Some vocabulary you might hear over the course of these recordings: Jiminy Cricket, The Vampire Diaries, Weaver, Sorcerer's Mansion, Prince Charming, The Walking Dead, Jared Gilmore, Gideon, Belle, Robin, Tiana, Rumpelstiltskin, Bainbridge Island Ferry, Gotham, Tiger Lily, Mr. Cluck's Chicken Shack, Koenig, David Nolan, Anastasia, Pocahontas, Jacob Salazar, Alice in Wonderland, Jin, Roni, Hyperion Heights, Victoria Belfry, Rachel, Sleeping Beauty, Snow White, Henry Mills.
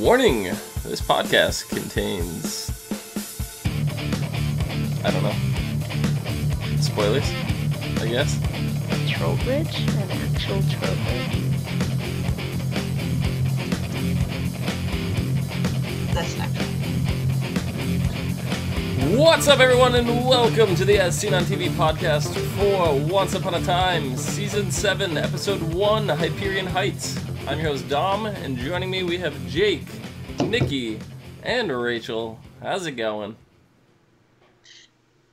Warning! This podcast contains... I don't know. Spoilers, I guess. A trope bridge? An actual trope bridge. That's not true. What's up, everyone, and welcome to the As Seen on TV podcast for Once Upon a Time, Season 7, Episode 1, Hyperion Heights. I'm your host, Dom, and joining me we have Jake, Nikki, and Rachel. How's it going?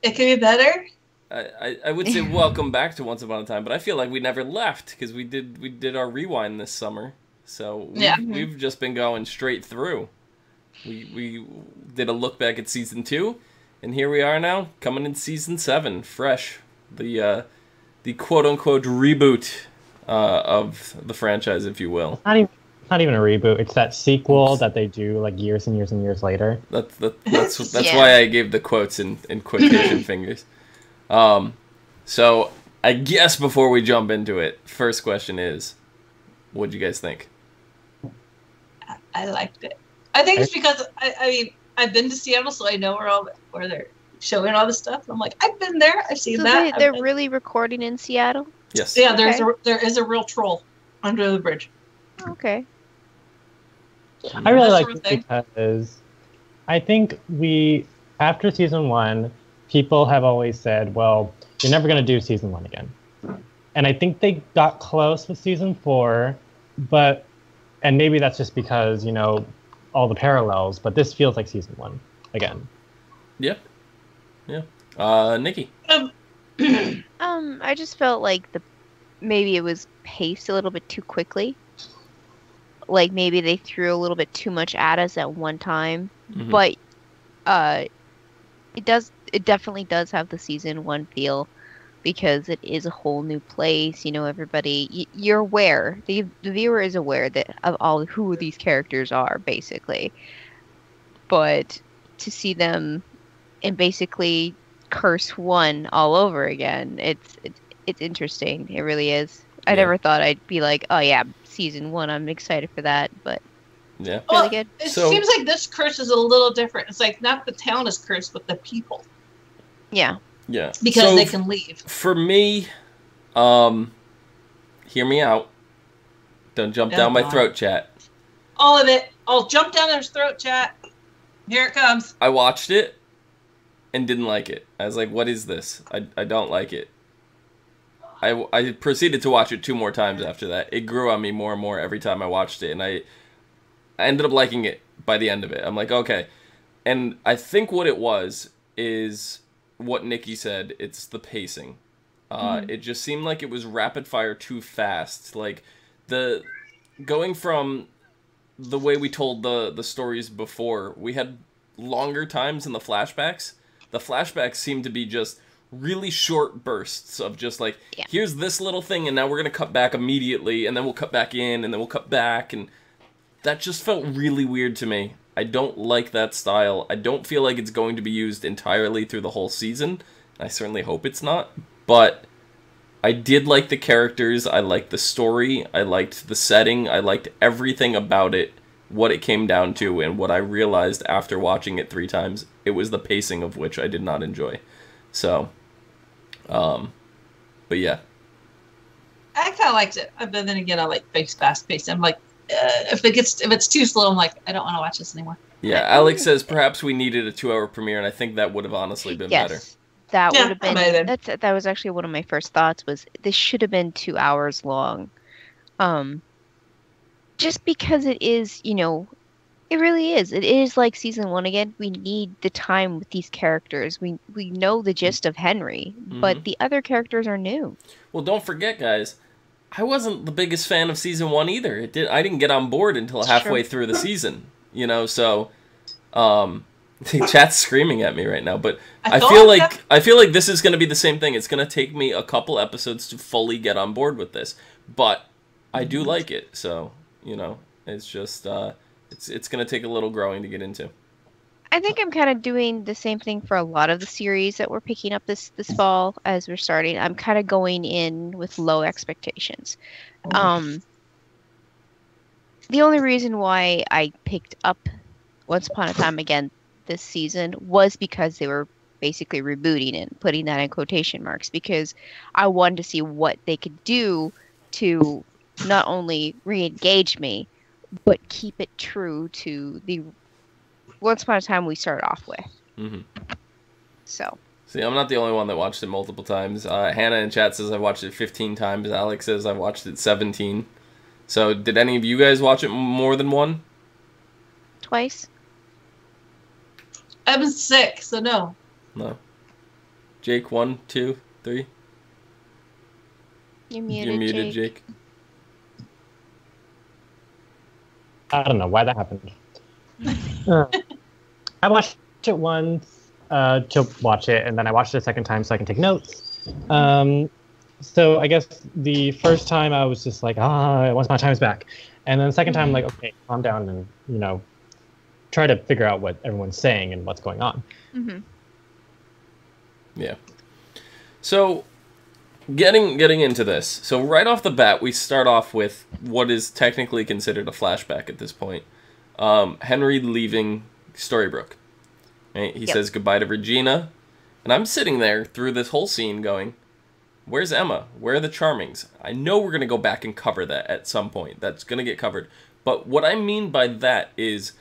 It could be better. I would say welcome back to Once Upon a Time, but I feel like we never left because we did our rewind this summer. So we've just been going straight through. We did a look back at Season 2, and here we are now, coming in Season 7, fresh. The quote-unquote reboot of the franchise, if you will. Not even a reboot. It's that sequel that they do like years and years and years later. That's yeah. Why I gave the quotes in quotation fingers. So I guess before we jump into it, first question is, what do you guys think? I liked it. I think it's because I mean, I've been to Seattle, so I know where they're showing all this stuff. I'm like, I've been there. I've seen that. They're really recording in Seattle? Yes. Yeah, there is a real troll under the bridge. Okay. I really like it because I think after Season 1, people have always said, well, you're never going to do Season 1 again. And I think they got close with Season 4, and maybe that's just because, you know, all the parallels, but this feels like Season 1 again. Yep. Yeah. Nikki. I just felt like maybe it was paced a little bit too quickly. Like maybe they threw a little bit too much at us at one time, but it definitely does have the Season 1 feel because it is a whole new place. You know, everybody, you're aware, the viewer is aware that of all who these characters are, basically. But to see them and basically curse one all over again, it's interesting. It really is. I never thought I'd be like, oh yeah, Season 1, I'm excited for that, but yeah, really good. It seems like this curse is a little different. It's like not the town is cursed, but the people. Yeah. Yeah. Because they can leave. For me, hear me out. Don't jump down my throat, chat. All of it. I'll jump down their throat, chat. Here it comes. I watched it and didn't like it. I was like, what is this? I don't like it. I proceeded to watch it 2 more times after that. It grew on me more and more every time I watched it, and I ended up liking it by the end of it. I'm like, okay. And I think what it was is what Nikki said, it's the pacing. It just seemed like it was rapid fire too fast. Like going from the way we told the stories before, we had longer times in the flashbacks. The flashbacks seemed to be just really short bursts of just like, here's this little thing, and now we're going to cut back immediately, and then we'll cut back in, and then we'll cut back, and that just felt really weird to me. I don't like that style. I don't feel like it's going to be used entirely through the whole season. I certainly hope it's not, but I did like the characters. I liked the story. I liked the setting. I liked everything about it, what it came down to, and what I realized after watching it 3 times, it was the pacing of which I did not enjoy. So, but yeah. I kind of liked it, but then again, I like fast paced. I'm like, if it's too slow, I'm like, I don't want to watch this anymore. Yeah, Alex says perhaps we needed a 2-hour premiere, and I think that would have honestly been better. That would have been. That was actually one of my first thoughts was this should have been 2 hours long, just because it is, you know, it really is. It is like Season 1 again. We need the time with these characters. We know the gist of Henry, but the other characters are new. Well, don't forget, guys. I wasn't the biggest fan of Season 1 either. I didn't get on board until halfway through the season, you know, so chat's screaming at me right now, but I feel like this is going to be the same thing. It's going to take me a couple episodes to fully get on board with this, but I do like it. So, you know, it's just it's going to take a little growing to get into. I think I'm kind of doing the same thing for a lot of the series that we're picking up this fall as we're starting. I'm kind of going in with low expectations. the only reason why I picked up Once Upon a Time Again this season was because they were basically rebooting it, putting that in quotation marks, because I wanted to see what they could do to not only re-engage me, but keep it true to the Once Upon a Time we started off with. Mm-hmm. So. See, I'm not the only one that watched it multiple times. Hannah in chat says I watched it 15 times. Alex says I watched it 17. So did any of you guys watch it more than one? Twice. I was sick, so no. No. Jake, 1, 2, 3. You're muted, Jake. I don't know why that happened. I watched it once to watch it, and then I watched it a second time so I can take notes. So I guess the first time I was just like, Once Upon a Time is back. And then the second time, like, okay, calm down and, you know, try to figure out what everyone's saying and what's going on. Mm-hmm. Yeah. So getting into this. So right off the bat, we start off with what is technically considered a flashback at this point. Henry leaving Storybrooke. Right? He says goodbye to Regina. And I'm sitting there through this whole scene going, where's Emma? Where are the Charmings? I know we're going to go back and cover that at some point. That's going to get covered. But what I mean by that is,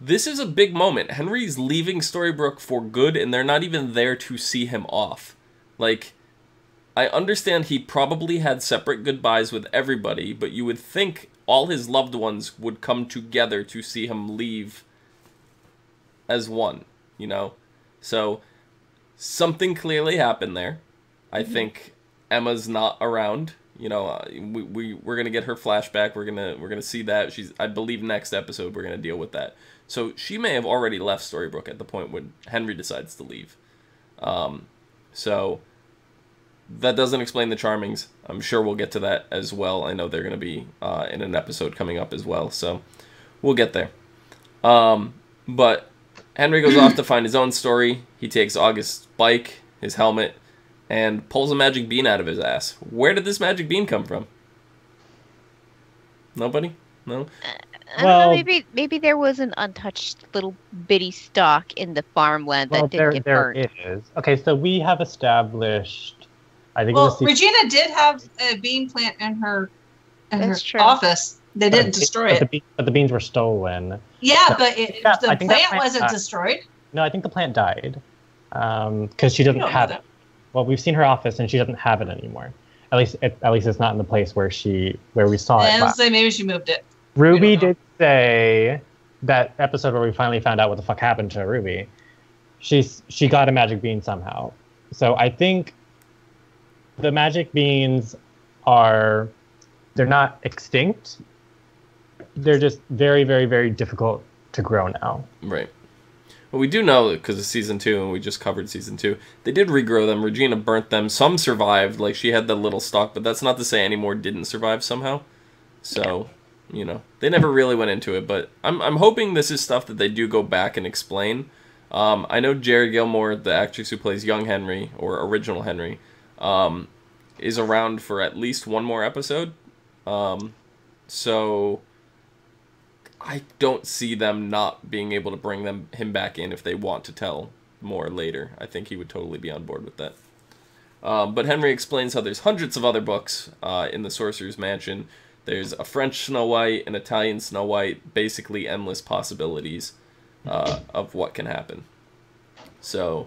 this is a big moment. Henry's leaving Storybrooke for good, and they're not even there to see him off. Like, I understand he probably had separate goodbyes with everybody, but you would think all his loved ones would come together to see him leave as one, you know? So, something clearly happened there. I think Emma's not around. You know, we're gonna get her flashback. We're gonna see that. She's, I believe, next episode we're gonna deal with that. So she may have already left Storybrooke at the point when Henry decides to leave. So that doesn't explain the Charmings. I'm sure we'll get to that as well. I know they're gonna be in an episode coming up as well. So we'll get there. But Henry goes off to find his own story. He takes August's bike, his helmet, and pulls a magic bean out of his ass. Where did this magic bean come from? Nobody? No? I don't know, maybe there was an untouched little bitty stalk in the farmland that didn't get burned. There is. Okay, so we have established... I think Regina did have a bean plant in her office. They didn't destroy it. But the beans were stolen. Yeah, so, but the plant wasn't destroyed. No, I think the plant died. Because she doesn't have it. Well, we've seen her office, and she doesn't have it anymore. At least it's not in the place where we saw it. I would say maybe she moved it. Ruby did say that episode where we finally found out what the fuck happened to Ruby. She got a magic bean somehow. So I think the magic beans they're not extinct. They're just very, very, very difficult to grow now. Right. Well, we do know, because of Season 2, and we just covered Season 2, they did regrow them. Regina burnt them. Some survived. Like, she had the little stalk, but that's not to say any more didn't survive somehow. So, you know, they never really went into it, but I'm hoping this is stuff that they do go back and explain. I know Jared Gilmore, the actress who plays young Henry, or original Henry, is around for at least one more episode. So... I don't see them not being able to bring him back in if they want to tell more later. I think he would totally be on board with that. But Henry explains how there's hundreds of other books in the Sorcerer's Mansion. There's a French Snow White, an Italian Snow White, basically endless possibilities of what can happen. So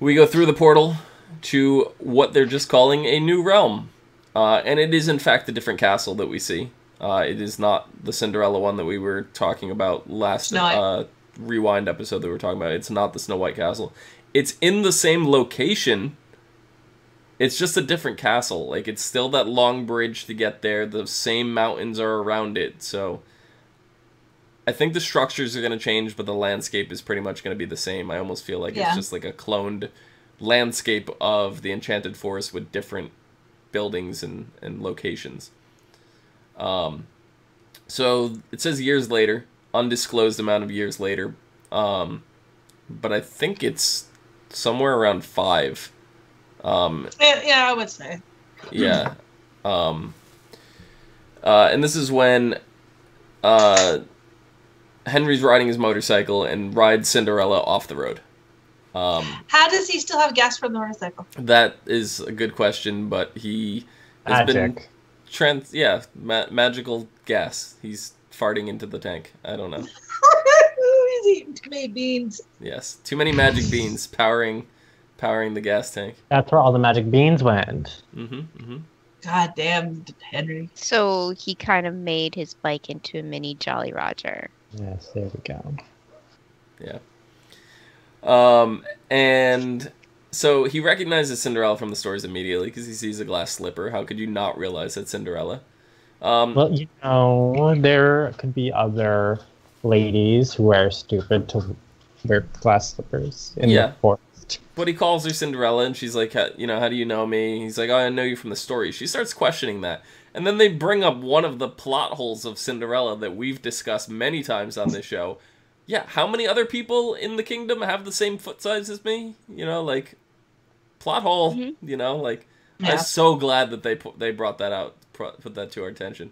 we go through the portal to what they're just calling a new realm. And it is, in fact, a different castle that we see. It is not the Cinderella one that we were talking about last Rewind episode that we were talking about. It's not the Snow White Castle. It's in the same location. It's just a different castle. Like, it's still that long bridge to get there. The same mountains are around it. So I think the structures are going to change, but the landscape is pretty much going to be the same. I almost feel like it's just like a cloned landscape of the Enchanted Forest with different buildings and locations. So it says years later, undisclosed amount of years later, but I think it's somewhere around 5. Yeah, I would say. Yeah. And this is when Henry's riding his motorcycle and rides Cinderella off the road. How does he still have gas for the motorcycle? That is a good question, but he has been magical gas. He's farting into the tank. I don't know. He's eating too many beans. Yes, too many magic beans powering the gas tank. That's where all the magic beans went. God damn, Henry. So he kind of made his bike into a mini Jolly Roger. Yes, there we go. Yeah. And so he recognizes Cinderella from the stores immediately because he sees a glass slipper. How could you not realize that's Cinderella? Well, you know, there could be other ladies who are stupid to wear glass slippers in the forest. But he calls her Cinderella, and she's like, you know, how do you know me? He's like, oh, I know you from the story. She starts questioning that. And then they bring up one of the plot holes of Cinderella that we've discussed many times on this show. Yeah, how many other people in the kingdom have the same foot size as me? You know, like, plot hole, you know, like, I'm so glad that they brought that out, put that to our attention.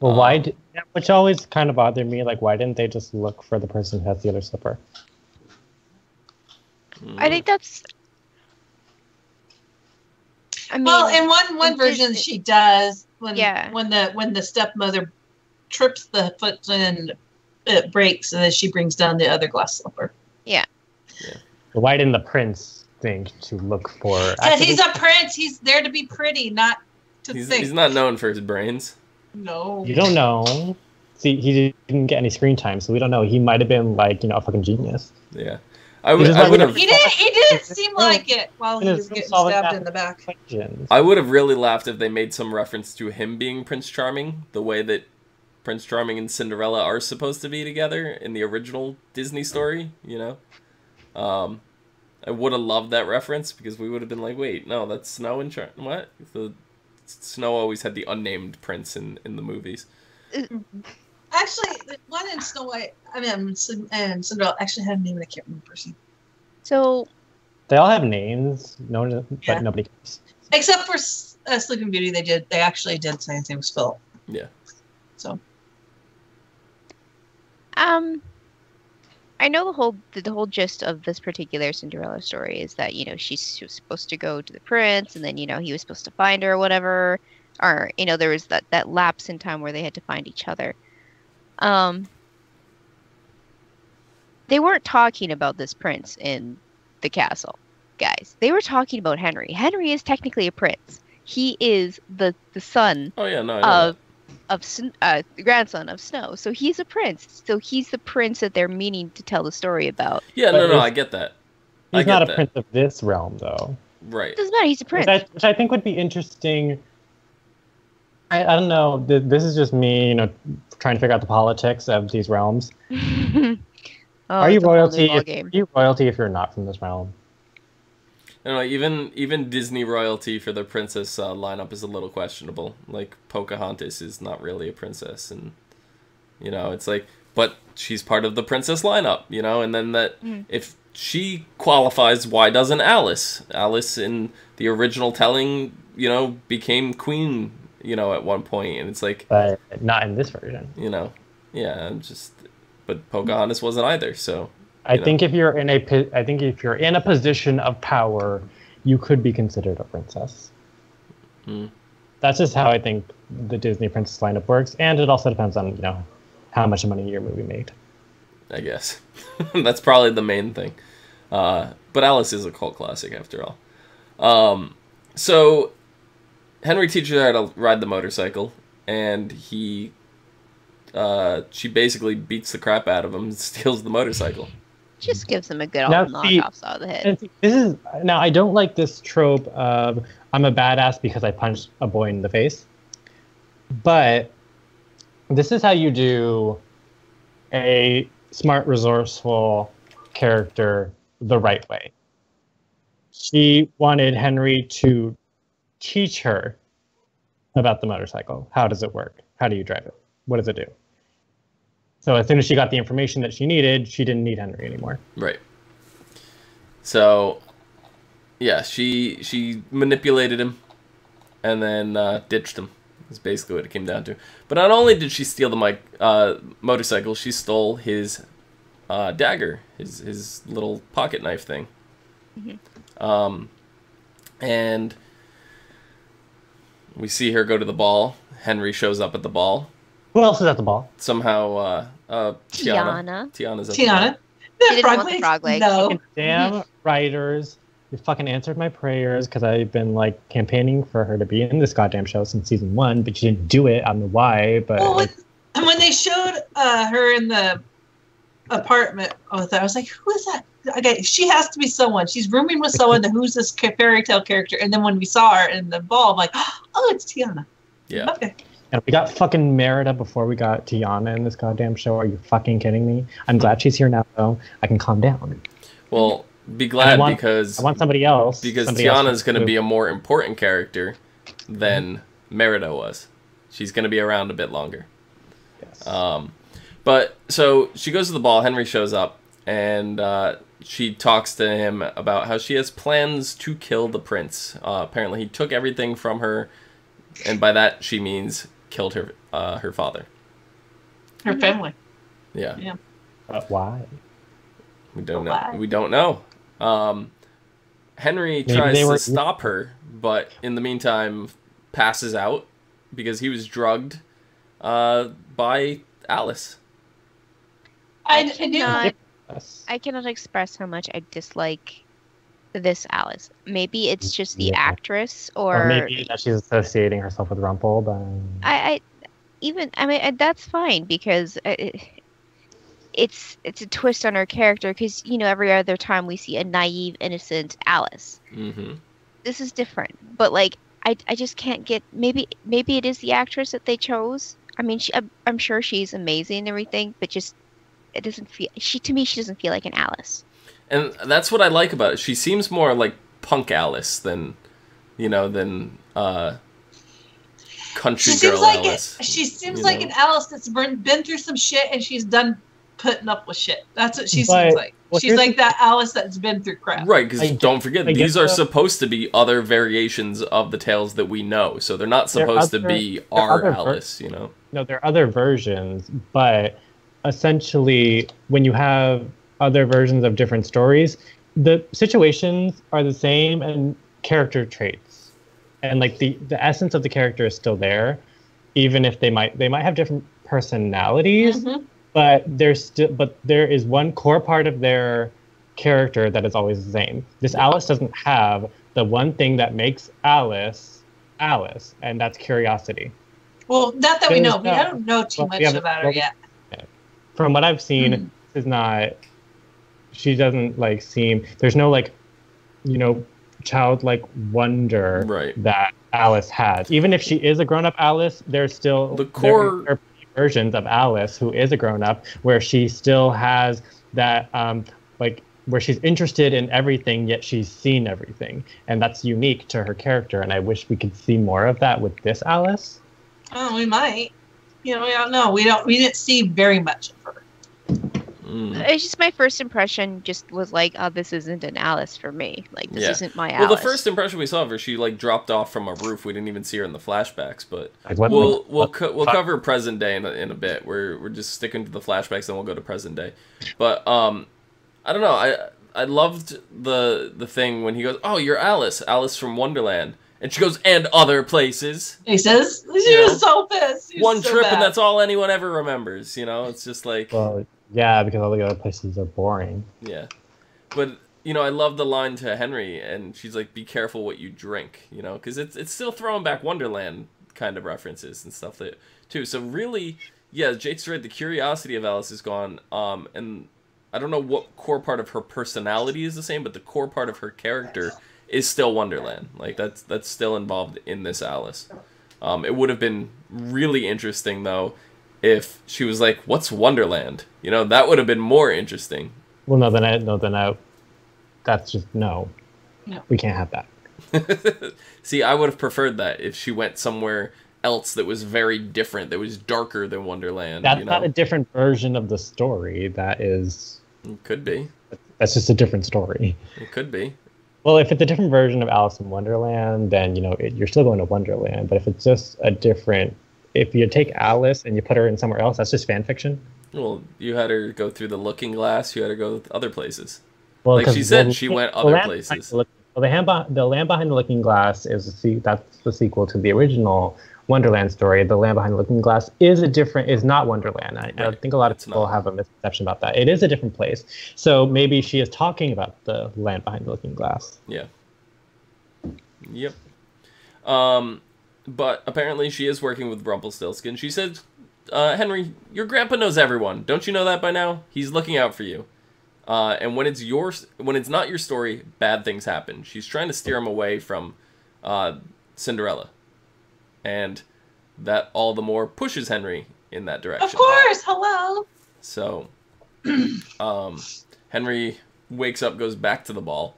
Well, why, which always kind of bothered me, like, why didn't they just look for the person who has the other slipper? I think that's... I mean, well, in one version, she does when the stepmother trips the foot and it breaks, and then she brings down the other glass slipper. Yeah. Why didn't the prince think to look for? Because he's a prince. He's there to be pretty, not to think. He's not known for his brains. No. You don't know. See, he didn't get any screen time, so we don't know. He might have been like, you know, a fucking genius. Yeah. I would have. He didn't seem like it while he was getting stabbed in the back. I would have really laughed if they made some reference to him being Prince Charming, the way that Prince Charming and Cinderella are supposed to be together in the original Disney story. You know, I would have loved that reference because we would have been like, wait, no, that's Snow and what? The Snow always had the unnamed prince in the movies. Actually, the one in Snow White, I mean, and Cinderella actually had a name, and I can't remember the person. So they all have names, but nobody cares. Except for Sleeping Beauty, they actually did say his name was Philip. Yeah. So. I know the whole gist of this particular Cinderella story is that, you know, she was supposed to go to the prince, and then, you know, he was supposed to find her or whatever, or, you know, there was that lapse in time where they had to find each other. They weren't talking about this prince in the castle, guys. They were talking about Henry. Henry is technically a prince. He is the son the grandson of Snow. So he's a prince. So he's the prince that they're meaning to tell the story about. Yeah, but no, I get that. He's not a prince of this realm, though. Right. It doesn't matter. He's a prince. Which I think would be interesting. I don't know. This is just me, you know, trying to figure out the politics of these realms. Are you royalty if you're not from this realm? I don't know, even Disney royalty for the princess lineup is a little questionable. Like, Pocahontas is not really a princess, and, you know, it's like, but she's part of the princess lineup, you know, and then that if she qualifies, why doesn't Alice? Alice in the original telling, you know, became queen, you know, at one point, and it's like... But not in this version. You know, yeah, but Pocahontas wasn't either, so... I think if you're in a position of power, you could be considered a princess. That's just how I think the Disney princess lineup works, and it also depends on, you know, how much money your movie made. I guess. That's probably the main thing. But Alice is a cult classic, after all. So... Henry teaches her how to ride the motorcycle, and she basically beats the crap out of him and steals the motorcycle. Just gives him a good old knock-off saw the head. Now, I don't like this trope of, I'm a badass because I punched a boy in the face. But this is how you do a smart, resourceful character the right way. She wanted Henry to... teach her about the motorcycle. How does it work? How do you drive it? What does it do? So as soon as she got the information that she needed, she didn't need Henry anymore. Right. So, yeah, she manipulated him and then ditched him. That's basically what it came down to. But not only did she steal the motorcycle, she stole his dagger, his little pocket knife thing. Mm-hmm. And we see her go to the ball. Henry shows up at the ball. Who else is at the ball? Somehow, Tiana. Tiana's at the ball. The frog legs. No. Damn writers. You fucking answered my prayers, because I've been, like, campaigning for her to be in this goddamn show since season one, but you didn't do it. I don't know why, but... Well, when they showed her in the apartment with that, I was like, who is that? Okay, she has to be someone. She's rooming with someone. Who's this fairy tale character? And then when we saw her in the ball, I'm like, oh, it's Tiana. Yeah. Okay. And we got fucking Merida before we got Tiana in this goddamn show. Are you fucking kidding me? I'm glad she's here now, though. I can calm down. Well... Be glad because I want somebody else. Because Tiana's going to be a more important character than Merida was. She's going to be around a bit longer. Yes. But so she goes to the ball. Henry shows up, and she talks to him about how she has plans to kill the prince. Apparently, he took everything from her, and by that she means killed her her father, her family. Yeah. Yeah. Why? We don't know. We don't know. Henry tries to stop her, but in the meantime passes out because he was drugged by Alice. I cannot express how much I dislike this Alice. Maybe it's just the actress, or maybe that she's associating herself with Rumpel. But I mean, that's fine, because it's a twist on her character, because, you know, every other time we see a naive, innocent Alice. Mm-hmm. This is different, but, like, I just can't get... Maybe it is the actress that they chose. I mean, I'm sure she's amazing and everything, but just it doesn't feel... To me, she doesn't feel like an Alice. And that's what I like about it. She seems more like punk Alice than, you know, than... country girl Alice. She seems like an Alice that's been through some shit, and she's done... putting up with shit. That's what she seems like. Well, she's like that Alice that's been through crap. Right, because don't forget, these are supposed to be other variations of the tales that we know, so they're not supposed to be our Alice, you know? No, they're other versions, but essentially, when you have other versions of different stories, the situations are the same, and character traits. And, like, the essence of the character is still there, even if they might have different personalities, mm-hmm. But there's still, but there is one core part of their character that is always the same. This Alice doesn't have the one thing that makes Alice Alice, and that's curiosity. Well, not that we know. We don't know too much about her yet. From what I've seen, is not. She doesn't like seem. There's no, like, you know, childlike wonder that Alice has. Even if she is a grown-up Alice, there's still the core versions of Alice, who is a grown-up, where she still has that, like, where she's interested in everything, yet she's seen everything. And that's unique to her character, and I wish we could see more of that with this Alice. Oh, we might. You know, we don't know. We didn't see very much of her. Mm. It's just my first impression just was like, oh, this isn't an Alice for me. Like, this isn't my Alice. Well, the first impression we saw of her, she, like, dropped off from a roof. We didn't even see her in the flashbacks, but we'll cover present day in a bit. We're just sticking to the flashbacks, and we'll go to present day. But, I don't know. I loved the thing when he goes, oh, you're Alice. Alice from Wonderland. And she goes, and other places. He says, she was so pissed. One trip, and that's all anyone ever remembers, you know? It's just like... Well, yeah, because all the other places are boring. Yeah. But, you know, I love the line to Henry, and she's like, be careful what you drink, you know, because it's still throwing back Wonderland kind of references and stuff, that too. So really, yeah, Jake's right, the curiosity of Alice is gone, and I don't know what core part of her personality is the same, but the core part of her character is still Wonderland. Like, that's still involved in this Alice. It would have been really interesting, though, if she was like, what's Wonderland? You know, that would have been more interesting. Well, no, then that's just, no. We can't have that. See, I would have preferred that if she went somewhere else that was very different, that was darker than Wonderland. That's not a different version of the story. That is... It could be. That's just a different story. It could be. Well, if it's a different version of Alice in Wonderland, then, you know, you're still going to Wonderland. But if it's just a different... If you take Alice and you put her in somewhere else, that's just fan fiction. Well, you had her go through the Looking Glass. You had her go other places. Well, like she said, she went other places. The Land Behind the Looking Glass is that's the sequel to the original Wonderland story. The Land Behind the Looking Glass is not Wonderland. I think a lot of people have a misconception about that. It is a different place. So maybe she is talking about the Land Behind the Looking Glass. Yeah. Yep. But apparently she is working with Rumpelstiltskin. She said, Henry, your grandpa knows everyone. Don't you know that by now? He's looking out for you. And when it's not your story, bad things happen. She's trying to steer him away from Cinderella. And that all the more pushes Henry in that direction. Of course, hello! So, Henry wakes up, goes back to the ball.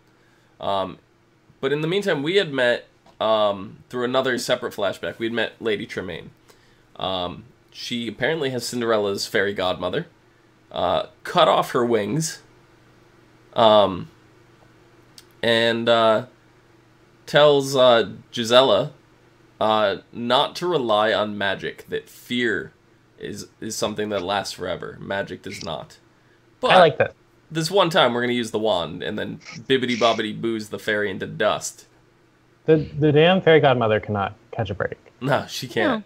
But in the meantime, we had met... through another separate flashback, we'd met Lady Tremaine. She apparently has Cinderella's fairy godmother, cut off her wings, and tells Gisella not to rely on magic, that fear is something that lasts forever. Magic does not. But I like that. This one time we're going to use the wand, and then bibbidi-bobbidi-boos the fairy into dust. The damn fairy godmother cannot catch a break. No, she can't. No.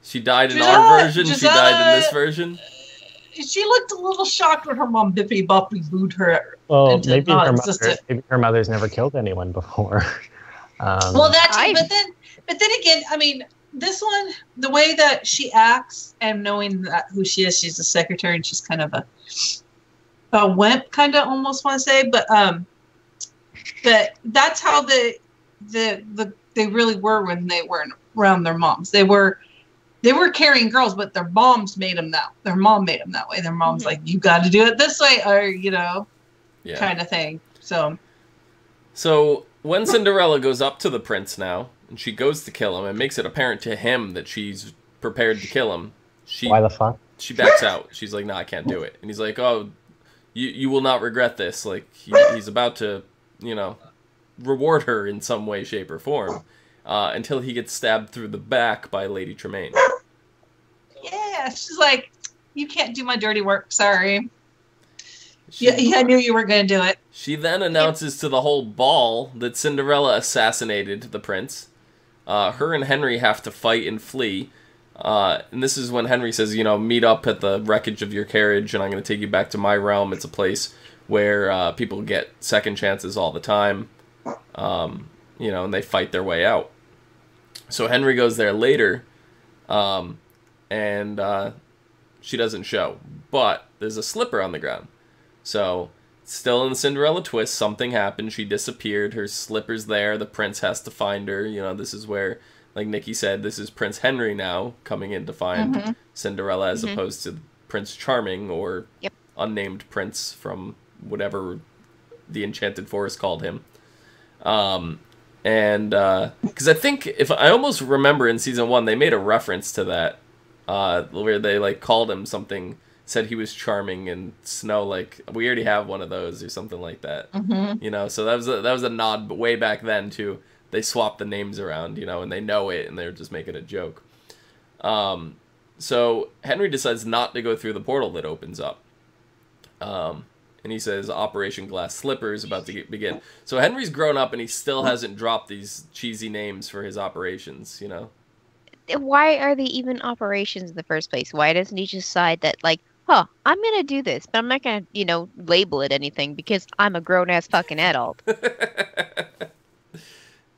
She died in our version. She died in this version. She looked a little shocked when her mom bippity boppity booed her. Well, maybe her mother's never killed anyone before. Well, that's but then again, I mean, this one, the way that she acts, and knowing that who she is, she's a secretary, and she's kind of a wimp, kind of almost want to say, but that's how they really were when they were around their moms. They were carrying girls, but their moms made them that. Their mom made them that way. Their mom's like, you got to do it this way, or you know, kind of thing. So when Cinderella goes up to the prince now, and she goes to kill him, and makes it apparent to him that she's prepared to kill him. Why the fuck? She backs out. She's like, no, I can't do it. And he's like, oh, you will not regret this. Like he's about to. You know, reward her in some way, shape, or form, until he gets stabbed through the back by Lady Tremaine. Yeah, she's like, you can't do my dirty work, sorry. Yeah, I knew you were going to do it. She then announces to the whole ball that Cinderella assassinated the prince. Her and Henry have to fight and flee. And this is when Henry says, you know, meet up at the wreckage of your carriage, and I'm going to take you back to my realm. It's a place where people get second chances all the time, you know, and they fight their way out. So Henry goes there later, and she doesn't show. But there's a slipper on the ground. So, still in the Cinderella twist, something happened. She disappeared. Her slipper's there. The prince has to find her. You know, this is where, like Nikki said, this is Prince Henry now coming in to find Cinderella as opposed to Prince Charming or unnamed prince from... whatever the Enchanted Forest called him. And because I think, if I almost remember in season one, they made a reference to that, where they like called him something, said he was charming, and Snow, like, we already have one of those or something like that. You know, so that was a nod, but way back then too, they swapped the names around, you know, and they know it and they're just making a joke. So Henry decides not to go through the portal that opens up. And he says Operation Glass Slipper is about to begin. So Henry's grown up and he still hasn't dropped these cheesy names for his operations, you know? Why are they even operations in the first place? Why doesn't he just decide that, like, huh, I'm going to do this, but I'm not going to, you know, label it anything because I'm a grown-ass fucking adult.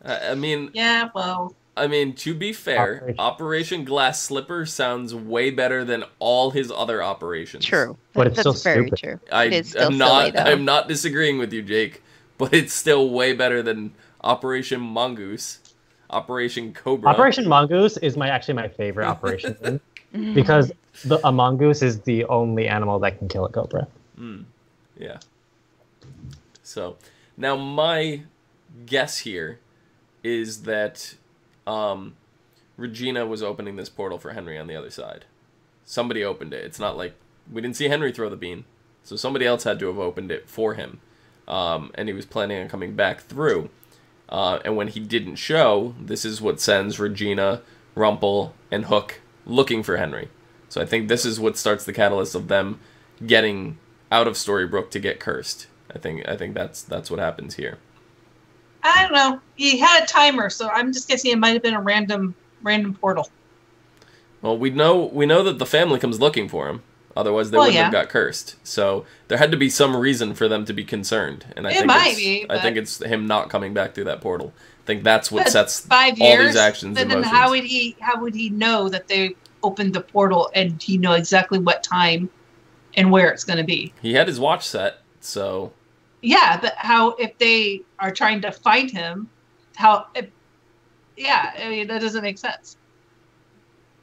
I mean... Yeah, well... I mean, to be fair, Operation Glass Slipper sounds way better than all his other operations. True. But it's still very stupid. True. I'm not disagreeing with you, Jake, but it's still way better than Operation Mongoose, Operation Cobra. Operation Mongoose is my favorite operation because a mongoose is the only animal that can kill a cobra. Yeah. So, now my guess here is that Regina was opening this portal for Henry on the other side. Somebody opened it. It's not like we didn't see Henry throw the bean, so somebody else had to have opened it for him. and he was planning on coming back through. And when he didn't show, this is what sends Regina, Rumple, and Hook looking for Henry. So I think this is what starts the catalyst of them getting out of Storybrooke to get cursed. I think that's what happens here. I don't know. He had a timer, so I'm just guessing it might have been a random portal. Well, we know that the family comes looking for him. Otherwise, they wouldn't have got cursed. So there had to be some reason for them to be concerned. And I think it's him not coming back through that portal. I think that's what sets all these actions in motion. Then how would he know that they opened the portal and he know exactly what time and where it's going to be? He had his watch set, so. Yeah, but how if they are trying to find him? I mean that doesn't make sense.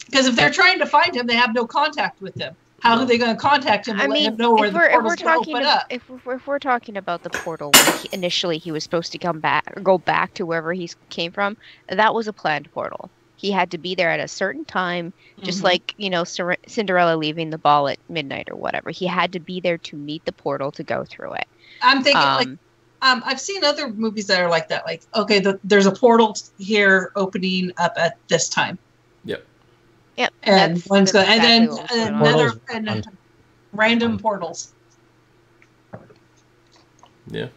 Because if they're trying to find him, they have no contact with him. How are they going to contact him and let him know where the portal's going to open up? If we're talking about the portal, initially he was supposed to come back, or go back to wherever he came from. That was a planned portal. He had to be there at a certain time, just like, you know, Cinderella leaving the ball at midnight or whatever. He had to be there to meet the portal to go through it. I'm thinking, I've seen other movies that are like that. Like, okay, there's a portal here opening up at this time. Yep. Yep. And one's going, and then random portals. Yeah.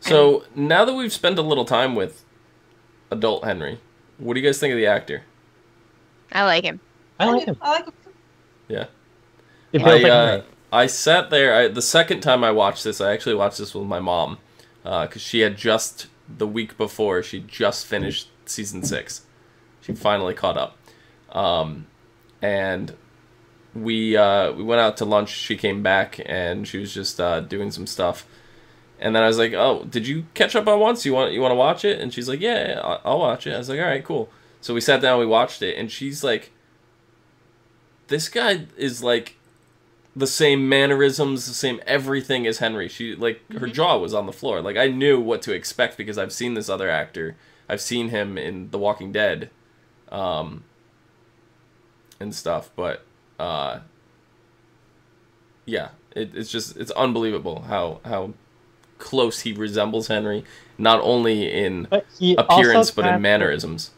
So now that we've spent a little time with adult Henry, what do you guys think of the actor? I like him. I like him. Yeah. I sat there. The second time I watched this, I actually watched this with my mom, because she had just the week before she just finished season 6. She finally caught up. And we went out to lunch. She came back and she was just doing some stuff. And then I was like, "Oh, did you catch up on Once? You want to watch it?" And she's like, "Yeah, I'll watch it." I was like, "All right, cool." So we sat down, we watched it, and she's like, "This guy is like the same mannerisms, the same everything as Henry." She like her jaw was on the floor. Like I knew what to expect because I've seen this other actor. I've seen him in The Walking Dead. And stuff, but yeah, it's unbelievable how close he resembles Henry, not only in appearance but in mannerisms.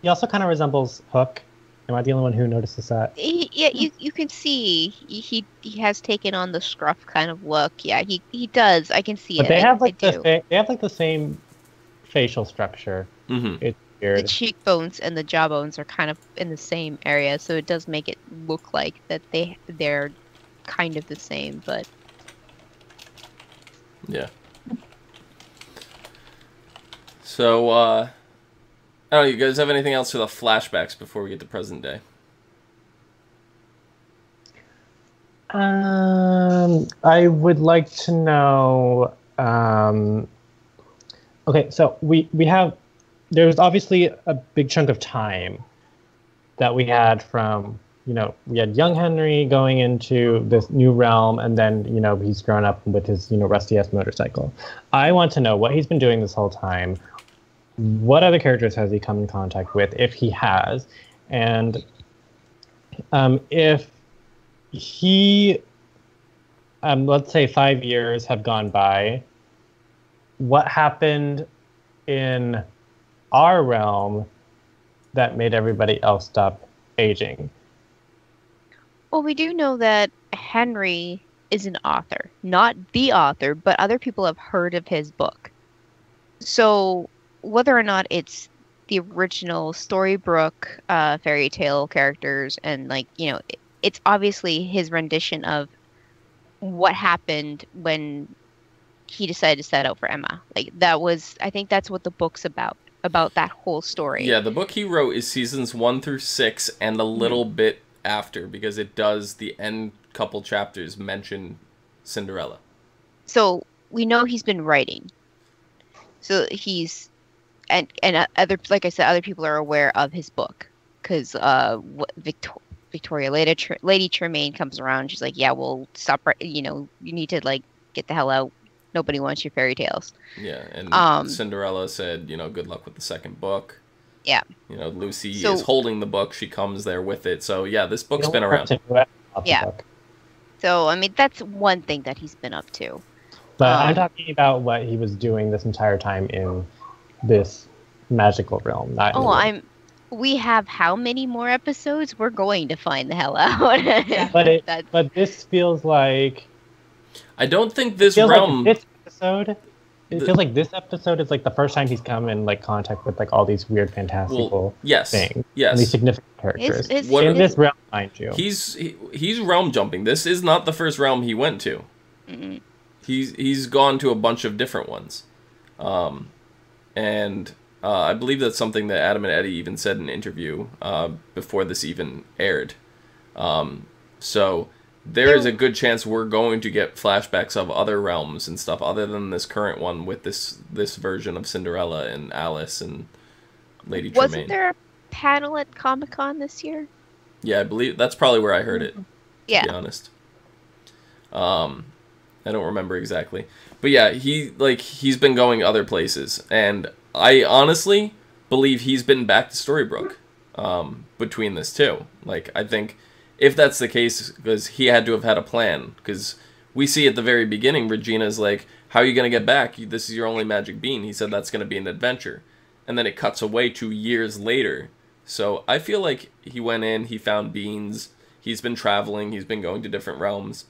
He also kind of resembles Hook. Am I the only one who notices that? Yeah, you can see he has taken on the scruff kind of look. Yeah, he does. I can see it. They have like the same facial structure. It's weird. The cheekbones and the jawbones are kind of in the same area, so it does make it look like that they're kind of the same, but yeah. So I don't know, you guys have anything else for the flashbacks before we get to present day? I would like to know okay, so we have there's obviously a big chunk of time that we had from, you know, we had young Henry going into this new realm, and then, you know, he's grown up with his, you know, rusty-ass motorcycle. I want to know what he's been doing this whole time. What other characters has he come in contact with, if he has? And if he, let's say 5 years have gone by, what happened in our realm that made everybody else stop aging? Well, we do know that Henry is an author, not the author, but other people have heard of his book. So whether or not it's the original Storybrooke fairy tale characters and, like, you know, it's obviously his rendition of what happened when he decided to set out for Emma. Like, that was, I think that's what the book's about that whole story. Yeah, the book he wrote is seasons 1 through 6 and a little bit after, because it does the end couple chapters mention Cinderella. So we know he's been writing. So he's and other, like I said, other people are aware of his book because Victoria Lady Tremaine comes around. She's like, "Yeah, well, stop. You know, you need to like get the hell out. Nobody wants your fairy tales." Yeah, and Cinderella said, you know, good luck with the second book. Yeah. You know, Lucy is holding the book. She comes there with it. So, yeah, this book's been around. Yeah. So, I mean, that's one thing that he's been up to. But I'm talking about what he was doing this entire time in this magical realm. Not We have how many more episodes? We're going to find the hell out. But this feels like... I don't think this realm... Like this episode... It feels like this episode is like the first time he's come in like contact with like all these weird, fantastical things, and these significant characters in this realm, mind you. He's realm jumping. This is not the first realm he went to. Mm-hmm. He's gone to a bunch of different ones, and I believe that's something that Adam and Eddie even said in an interview before this even aired. So. There is a good chance we're going to get flashbacks of other realms and stuff other than this current one with this version of Cinderella and Alice and Lady Tremaine. Wasn't there a panel at Comic-Con this year? Yeah, I believe that's probably where I heard it. Yeah. To be honest. I don't remember exactly. But yeah, he's been going other places, and I honestly believe he's been back to Storybrooke between this two. Like, I think if that's the case, because he had to have had a plan, because we see at the very beginning, Regina's like, how are you going to get back? This is your only magic bean. He said that's going to be an adventure. And then it cuts away to years later. So I feel like he went in, he found beans, he's been traveling, he's been going to different realms.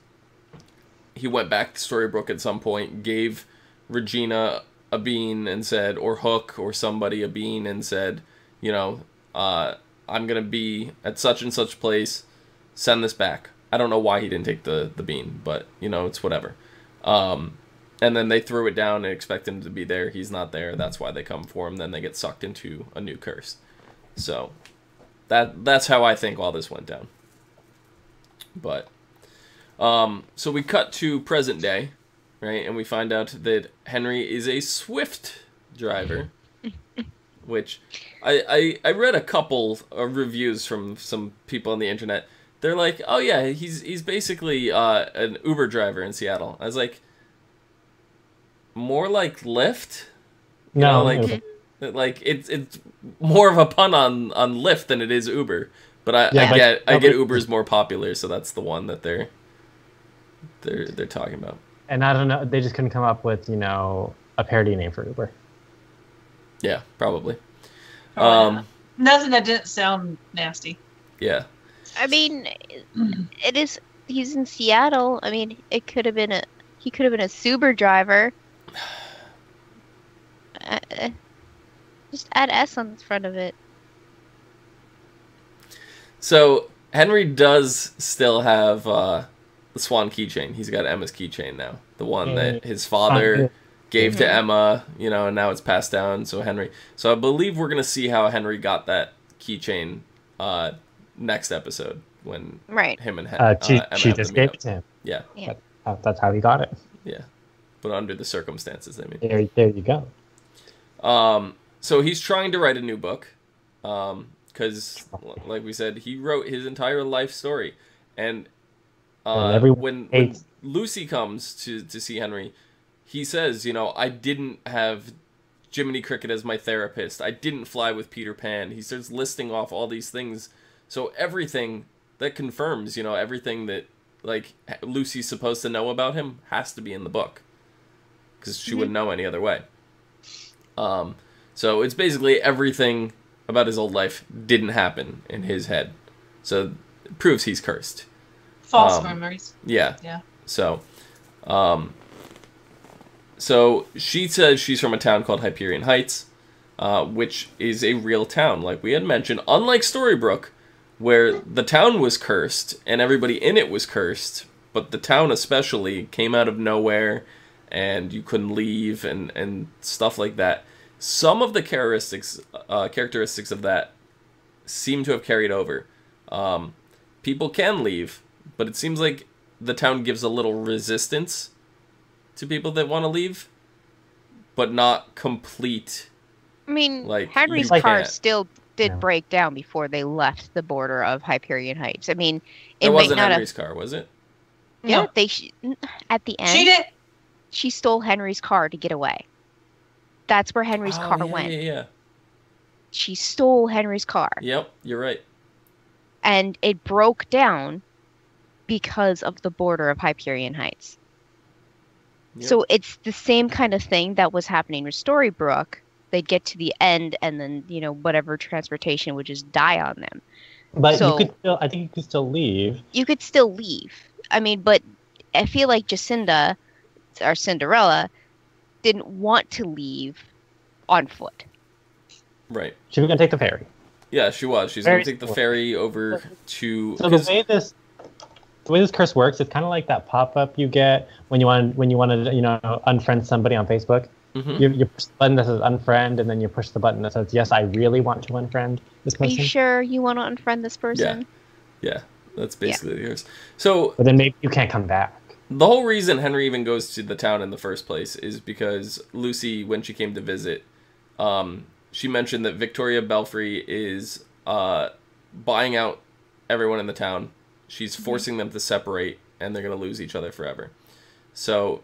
He went back to Storybrooke at some point, gave Regina a bean and said, or Hook or somebody a bean and said, you know, I'm going to be at such and such place. Send this back. I don't know why he didn't take the bean, but, you know, it's whatever. And then they threw it down and expect him to be there. He's not there. That's why they come for him. Then they get sucked into a new curse. So that's how I think all this went down. But so we cut to present day, right? And we find out that Henry is a Swift driver, which I read a couple of reviews from some people on the internet. They're like, oh yeah, he's basically an Uber driver in Seattle. I was like, more like Lyft? No, like it's more of a pun on Lyft than it is Uber. But I get Uber's more popular, so that's the one that they're talking about. And I don't know, they just couldn't come up with, you know, a parody name for Uber. Yeah, probably. Nothing that didn't sound nasty. Yeah. I mean, it is. He's in Seattle. I mean, it could have been a. He could have been a Uber driver. Just add S on the front of it. So Henry does still have the Swan keychain. He's got Emma's keychain now, the one that his father gave to Emma. You know, and now it's passed down. So Henry. So I believe we're gonna see how Henry got that keychain. Next episode when him and she just gave it to him. Yeah. That's how he got it. Yeah. But under the circumstances, I mean. There you go. So he's trying to write a new book. Because, like we said, he wrote his entire life story. And when Lucy comes to see Henry, he says, you know, I didn't have Jiminy Cricket as my therapist. I didn't fly with Peter Pan. He starts listing off all these things. So everything that confirms, you know, everything that, like, Lucy's supposed to know about him has to be in the book. Because she wouldn't know any other way. So it's basically everything about his old life didn't happen in his head. So it proves he's cursed. False memories. Yeah. Yeah. So, so she says she's from a town called Hyperion Heights, which is a real town, like we had mentioned. Unlike Storybrooke, where the town was cursed, and everybody in it was cursed, but the town especially came out of nowhere, and you couldn't leave, and stuff like that. Some of the characteristics of that seem to have carried over. People can leave, but it seems like the town gives a little resistance to people that want to leave, but not complete. I mean, like, Henry's car still... did break down before they left the border of Hyperion Heights. I mean, it might not Henry's car, was it? Yeah, no. At the end. She did. She stole Henry's car to get away. That's where Henry's car went. Yeah. She stole Henry's car. Yep, you're right. And it broke down because of the border of Hyperion Heights. Yep. So it's the same kind of thing that was happening with Storybrooke. They'd get to the end, and then, you know, whatever transportation would just die on them. But so, I think you could still leave. You could still leave. I mean, but I feel like Jacinda, or Cinderella, didn't want to leave on foot. Right. She was going to take the ferry. Yeah, she was. She's going to take the ferry over to... So the way this curse works, it's kind of like that pop-up you get when you want to unfriend somebody on Facebook. Mm-hmm. You push the button that says unfriend, and then you push the button that says, yes, I really want to unfriend this person. Are you sure you want to unfriend this person? Yeah. That's basically the curse. So, but then maybe you can't come back. The whole reason Henry even goes to the town in the first place is because Lucy, when she came to visit, she mentioned that Victoria Belfry is buying out everyone in the town. She's forcing them to separate, and they're going to lose each other forever. So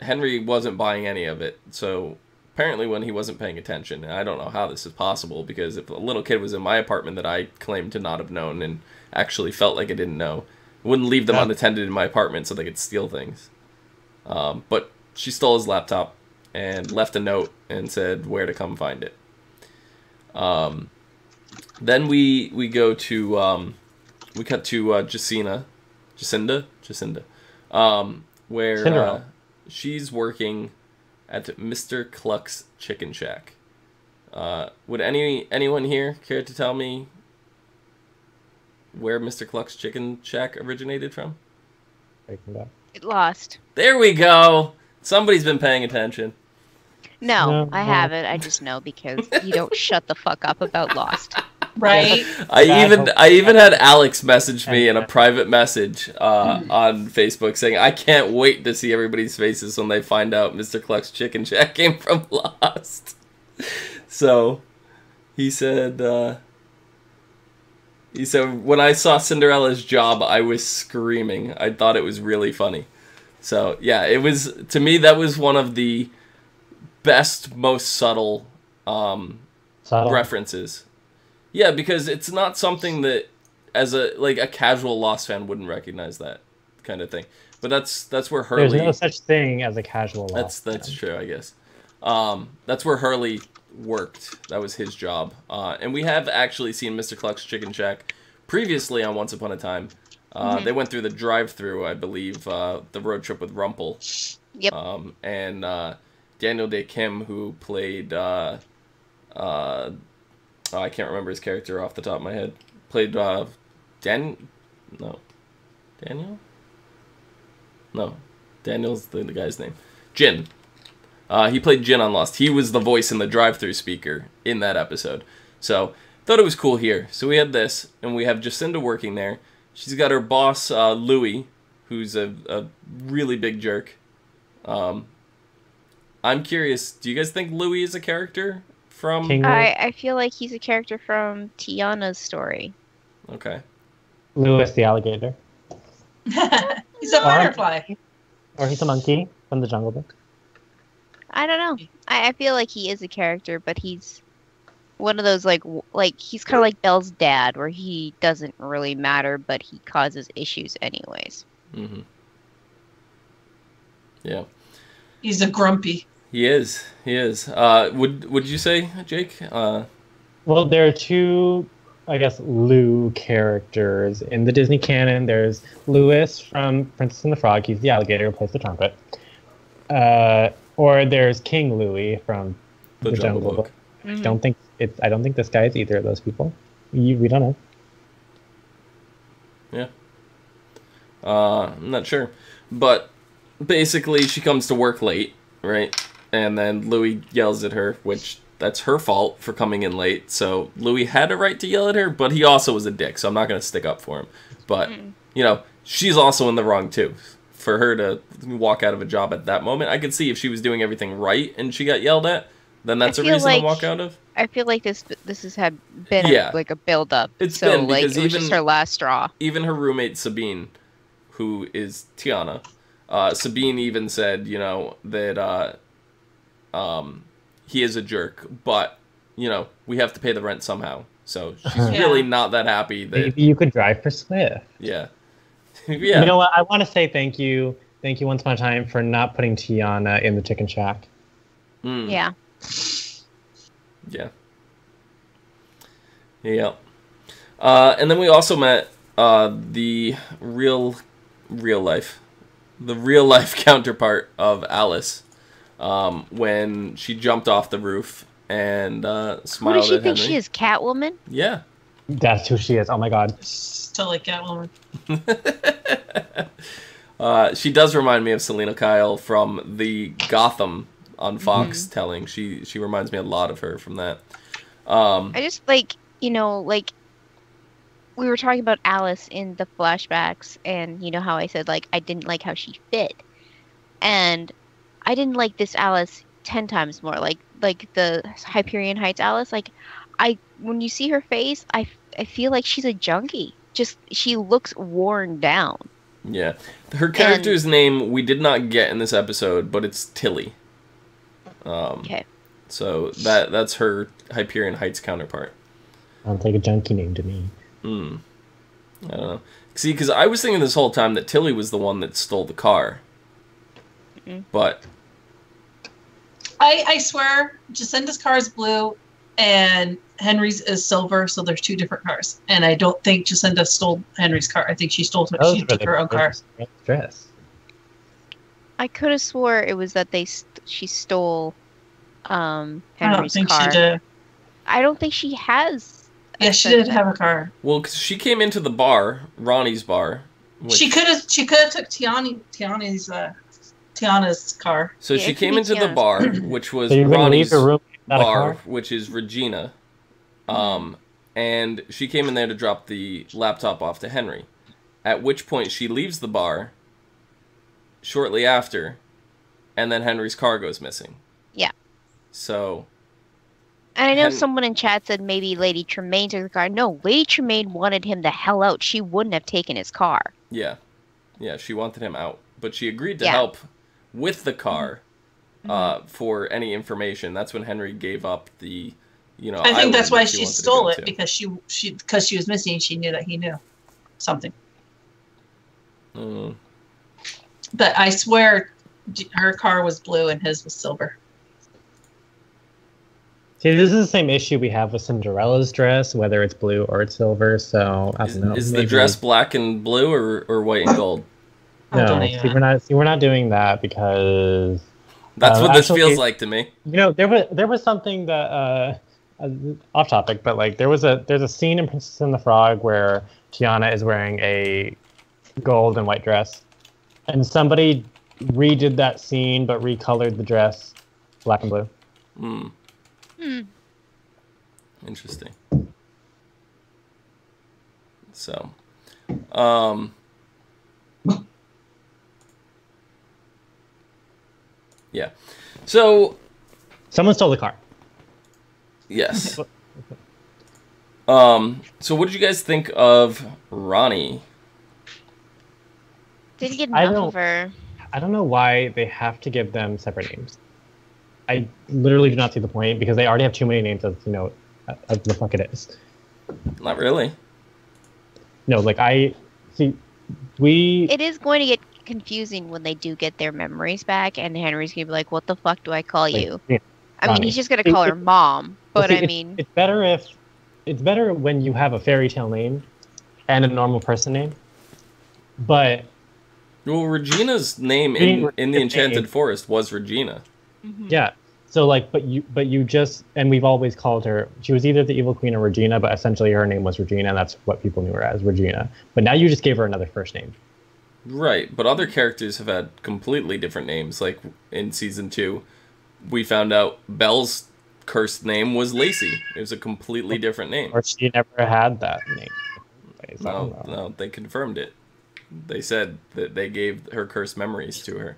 Henry wasn't buying any of it. So apparently when he wasn't paying attention, and I don't know how this is possible, because if a little kid was in my apartment that I claimed to not have known and actually felt like I didn't know, wouldn't leave them unattended in my apartment so they could steal things. But she stole his laptop and left a note and said where to come find it. Then we go to... we cut to Jacinda. Where she's working at Mr. Cluck's Chicken Shack. Would anyone here care to tell me where Mr. Cluck's Chicken Shack originated from? It Lost. There we go. Somebody's been paying attention. No, I haven't. I just know because you don't shut the fuck up about Lost. Right? I even had Alex message me in a private message on Facebook saying, I can't wait to see everybody's faces when they find out Mr. Cluck's Chicken Shack came from Lost. So he said... He said, when I saw Cinderella's job, I was screaming. I thought it was really funny. So, yeah, it was, to me, that was one of the best, most subtle, references. Yeah, because it's not something that, as a casual Lost fan wouldn't recognize that kind of thing. But that's where Hurley... There's no such thing as a casual Lost fan. That's true, I guess. That's where Hurley... worked. That was his job. And we have actually seen Mr. Cluck's Chicken Shack previously on Once Upon a Time. They went through the drive-thru, I believe, the road trip with Rumple. Yep. And Daniel Day Kim, who played... I can't remember his character off the top of my head. Played... Daniel? No. Daniel's the guy's name. Jin. He played Jin on Lost. He was the voice in the drive-thru speaker in that episode. So, thought it was cool here. So we had this, and we have Jacinda working there. She's got her boss, Louie, who's a really big jerk. I'm curious, do you guys think Louie is a character from... I feel like he's a character from Tiana's story. Okay. Louis the alligator. He's a butterfly. Or he's a monkey from the Jungle Book. I don't know. I feel like he is a character, but he's one of those, he's kind of like Belle's dad, where he doesn't really matter, but he causes issues anyways. Mm-hmm. Yeah. He's a grumpy. He is. Would you say, Jake? Well, there are two, I guess, Lou characters in the Disney canon. There's Louis from Princess and the Frog. He's the alligator who plays the trumpet. Or there's King Louie from the Jungle Book. Mm-hmm. I don't think this guy is either of those people. We don't know. Yeah. I'm not sure. But basically she comes to work late, right? And then Louie yells at her, which that's her fault for coming in late. So Louie had a right to yell at her, but he also was a dick, so I'm not going to stick up for him. But, she's also in the wrong too. For her to walk out of a job at that moment, I could see if she was doing everything right and she got yelled at, then that's a reason to walk out of. I feel like this has been a build up. It was just her last straw. Even her roommate Sabine, who is Tiana, Sabine even said, that he is a jerk, but we have to pay the rent somehow. So she's really not that happy that maybe you could drive for Swift. Yeah. Yeah. You know what? I want to say thank you Thank you once upon a time for not putting Tiana in the chicken shack. Mm. Yeah. Yeah. Yeah. And then we also met the real life counterpart of Alice when she jumped off the roof and smiled at Henry. Who does she think she is, Catwoman? Yeah. That's who she is. Oh my God. She's totally Catwoman. She does remind me of Selena Kyle from the Gotham on Fox mm-hmm. telling. She reminds me a lot of her from that. I just like, you know, like we were talking about Alice in the flashbacks and, you know, how I said, like, I didn't like how she fit. And I didn't like this Alice 10 times more. Like the Hyperion Heights Alice. Like, when you see her face, I feel like she's a junkie. Just, she looks worn down. Yeah. Her character's name we did not get in this episode, but it's Tilly. Okay. So that's her Hyperion Heights counterpart. Sounds like a junkie name to me. Hmm. I don't know. See, because I was thinking this whole time that Tilly was the one that stole the car. Mm-hmm. But I swear, Jacinda's car is blue and Henry's is silver, so there's two different cars. And I don't think Jacinda stole Henry's car. I think she stole her own car. Dress. I could have swore it was that she stole Henry's car. I don't think she did. I don't think she has. Yeah, she did have a car. Well, cause she came into the bar, Ronnie's bar. Which... She could have took Tiana's car. So yeah, she came into Tiana's the bar, which was so Ronnie's bar, which is Regina. And she came in there to drop the laptop off to Henry, at which point she leaves the bar shortly after, and then Henry's car goes missing. Yeah. So. And I know someone in chat said maybe Lady Tremaine took the car. No, Lady Tremaine wanted him the hell out. She wouldn't have taken his car. Yeah. Yeah, she wanted him out. But she agreed to help with the car for any information. That's when Henry gave up the... You know, I think that's why she stole it, because she was missing. She knew that he knew something. Mm. But I swear, her car was blue and his was silver. See, this is the same issue we have with Cinderella's dress, whether it's blue or it's silver. So I don't know. Is the dress black and blue or white and gold? No, we're not doing that because that's what this feels like to me. You know, there was something that. Off topic, but like there's a scene in Princess and the Frog where Tiana is wearing a gold and white dress, and somebody redid that scene but recolored the dress black and blue. Hmm. Mm. Interesting. So, yeah. So, someone stole the car. Yes. So what did you guys think of Ronnie? Did he get enough of her? I don't know why they have to give them separate names. I literally do not see the point, because they already have too many names as, you know, as the fuck it is. Not really. No, like it is going to get confusing when they do get their memories back, and Henry's going to be like, what the fuck do I call you? Yeah. I mean, he's just going to call her Mom, but I mean... It's better when you have a fairy tale name and a normal person name, but... Well, Regina's name in the Enchanted Forest was Regina. Mm-hmm. Yeah, so like, but you just... And we've always called her... She was either the Evil Queen or Regina, but essentially her name was Regina, and that's what people knew her as, Regina. But now you just gave her another first name. Right, but other characters have had completely different names, like in Season 2... We found out Belle's cursed name was Lacey. It was a completely different name. Or she never had that name. No, they confirmed it. They said that they gave her cursed memories to her.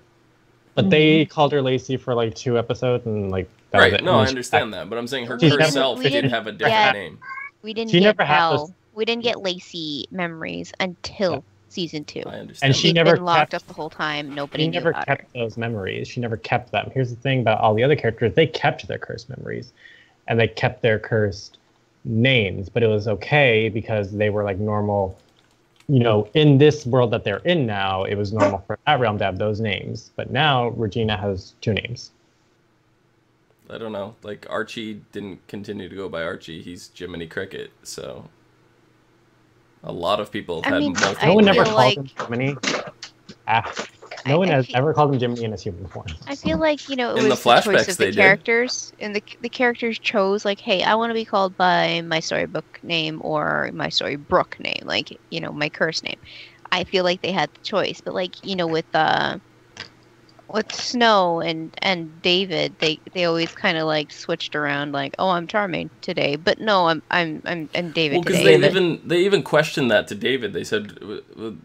But they called her Lacey for like 2 episodes and like... That right, was it. No, I understand that. But I'm saying her herself did have a different name. We didn't get Belle. We didn't get Lacey memories until... Yeah. Season 2. I understand. And she never locked up the whole time. Nobody knew about her. She never kept those memories. She never kept them. Here's the thing about all the other characters. They kept their cursed memories and they kept their cursed names, but it was okay because they were like normal you know, in this world that they're in now, it was normal for that realm to have those names. But now Regina has two names. I don't know. Like, Archie didn't continue to go by Archie. He's Jiminy Cricket, so... A lot of people have had... No one ever called him Jiminy. No one has ever called him Jiminy in his human form. I feel like, you know, it was the choice of the characters. And the characters chose, like, hey, I want to be called by my storybook name or my Storybrooke name. Like, you know, my curse name. I feel like they had the choice. But, like, you know, with Snow and David, they always kind of like switched around, like, oh, I'm Charming today, but no, I'm David today. Well, because they even questioned that to David. They said,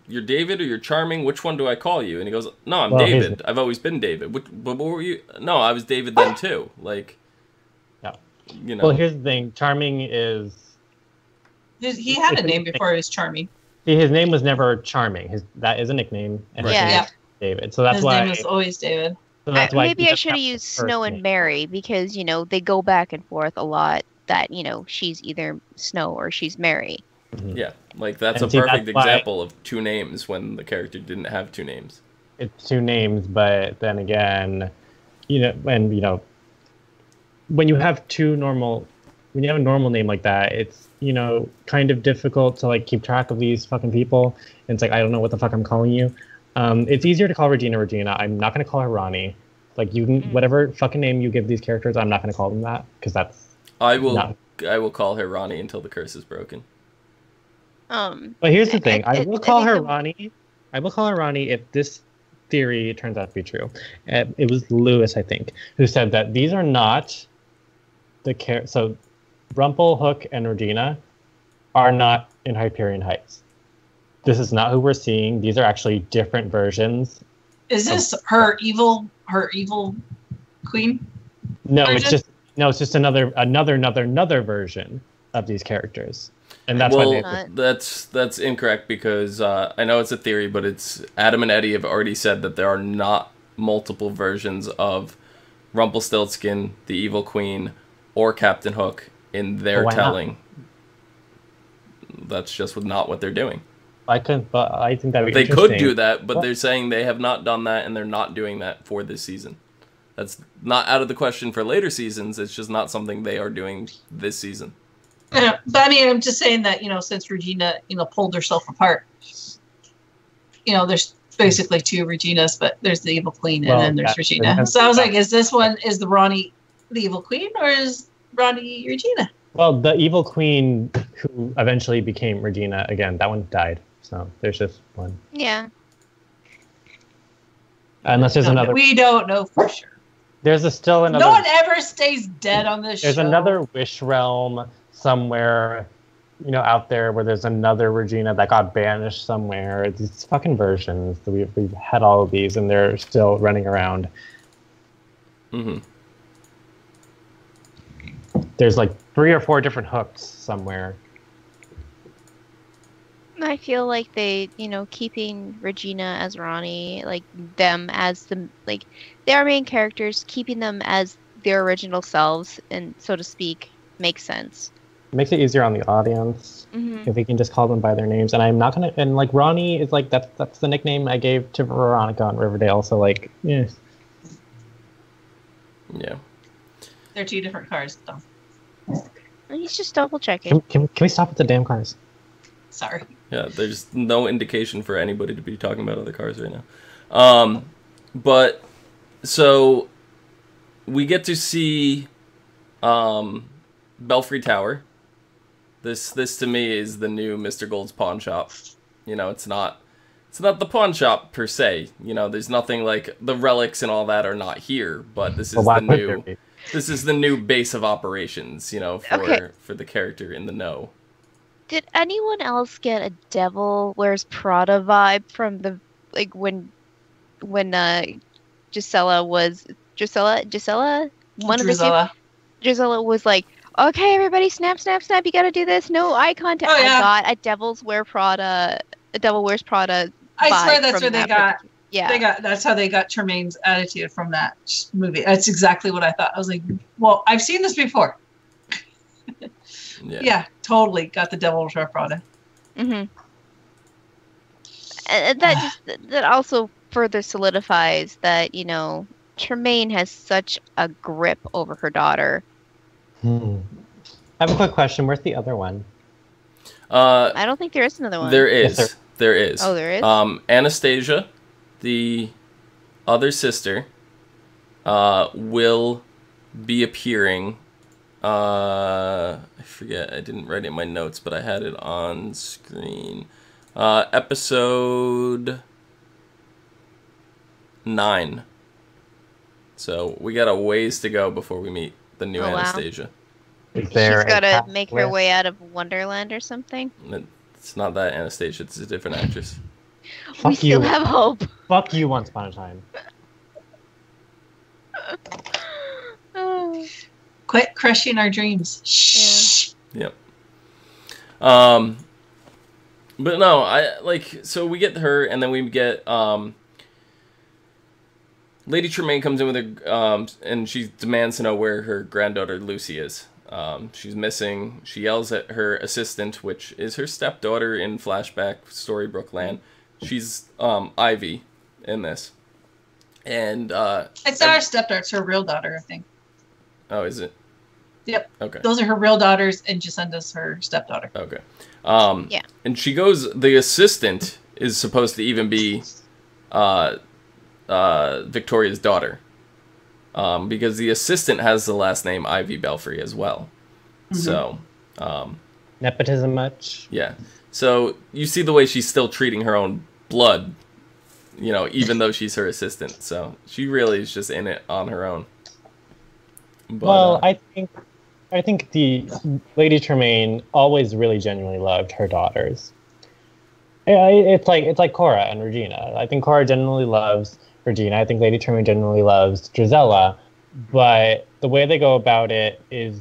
"You're David or you're Charming? Which one do I call you?" And he goes, "No, I'm David. I've always been David." But what were you? No, I was David then too. Like, yeah, you know. Well, here's the thing: Charming is he had a name before he was Charming. His name was never Charming. That is a nickname. And yeah. David, so that's why his name is always David. So that's why maybe I should have used Snow and Mary, because, you know, they go back and forth a lot. That, you know, she's either Snow or she's Mary. Mm-hmm. Yeah, like that's a perfect example of two names when the character didn't have two names. It's two names, but then again, when you have when you have a normal name like that, it's, you know, kind of difficult to like keep track of these fucking people. And it's like, I don't know what the fuck I'm calling you. It's easier to call Regina. I'm not going to call her Ronnie. Like, you can, whatever fucking name you give these characters, I'm not going to call them that, because that's... I will call her Ronnie until the curse is broken. But here's the thing. I will call her Ronnie if this theory turns out to be true. It was Lewis, I think, who said that these are not the characters... So, Rumpel, Hook, and Regina are not in Hyperion Heights. This is not who we're seeing. These are actually different versions. Is this her evil queen? No, it's just another version of these characters, and that's why that's incorrect, because I know it's a theory, but it's Adam and Eddie have already said that there are not multiple versions of Rumpelstiltskin, the evil queen, or Captain Hook in their telling. Not? That's just not what they're doing. I think that would be interesting. They could do that, but they're saying they have not done that, and they're not doing that for this season. That's not out of the question for later seasons. It's just not something they are doing this season. Yeah, but I mean, I'm just saying that, you know, since Regina, you know, pulled herself apart, you know, there's basically two Reginas, but there's the evil queen and then there's Regina. So I was like, is this one, is the Ronnie the evil queen, or is Ronnie Regina? Well, the evil queen who eventually became Regina again, that one died. So there's just one. Yeah. Unless there's another. We don't know for sure. There's still another. No one ever stays dead on this show. There's another wish realm somewhere, you know, out there where there's another Regina that got banished somewhere. It's these fucking versions. We've had all of these, and they're still running around. Mm-hmm. There's like 3 or 4 different Hooks somewhere. I feel like they, you know, keeping Regina as Ronnie, like them as the, like, they are main characters, keeping them as their original selves, and so to speak, makes sense. It makes it easier on the audience if we can just call them by their names. And I'm not gonna, and like Ronnie is like that's the nickname I gave to Veronica on Riverdale. So like, yeah, yeah. They're two different cars, though. He's just double checking. Can we stop with the damn cars? Sorry. Yeah, there's no indication for anybody to be talking about other cars right now. But, so, we get to see Belfry Tower. This, to me, is the new Mr. Gold's pawn shop. You know, it's not the pawn shop, per se. You know, there's nothing like, the relics and all that are not here, but this is the new... This is the new base of operations, you know, for the character in the know. Did anyone else get a Devil Wears Prada vibe from the, like, when Gisella? One Drizella. Of the Drizella was like, okay, everybody, snap, snap, snap, you gotta do this, no eye contact. Oh, yeah. I got a Devil Wears Prada vibe. I swear that's where they got, yeah. That's how they got Tremaine's attitude from that movie. That's exactly what I thought. I was like, well, I've seen this before. Yeah. Yeah, totally got the Devil Wears Prada. Mm-hmm. And that just, that also further solidifies that, you know, Tremaine has such a grip over her daughter. Hmm. I have a quick question. Where's the other one? I don't think there is another one. There is. Yes, there is. Oh, there is? Anastasia, the other sister, will be appearing. I forget. I didn't write it in my notes, but I had it on screen. Episode 9. So we got a ways to go before we meet the new Anastasia. Wow. She's got to make her way out of Wonderland or something. It's not that Anastasia. It's a different actress. We still have hope. Fuck you, Once Upon a Time. Quit crushing our dreams. Shh. Yeah. Yep. But no, I like, so we get her, and then we get Lady Tremaine comes in with her, and she demands to know where her granddaughter Lucy is. She's missing. She yells at her assistant, which is her stepdaughter in flashback Storybrooke land. She's Ivy in this, and it's not her stepdaughter; it's her real daughter, I think. Oh, is it? Yep. Okay. Those are her real daughters, and Jacinda's her stepdaughter. Okay. Yeah. And she goes. The assistant is supposed to even be Victoria's daughter, because the assistant has the last name Ivy Belfry as well. Mm-hmm. So nepotism much. Yeah. So you see the way she's still treating her own blood, you know, even though she's her assistant. So she really is just in it on her own. But, well, I think the Lady Tremaine always really genuinely loved her daughters. It's like Cora and Regina. I think Cora genuinely loves Regina. I think Lady Tremaine genuinely loves Drizella, but the way they go about it is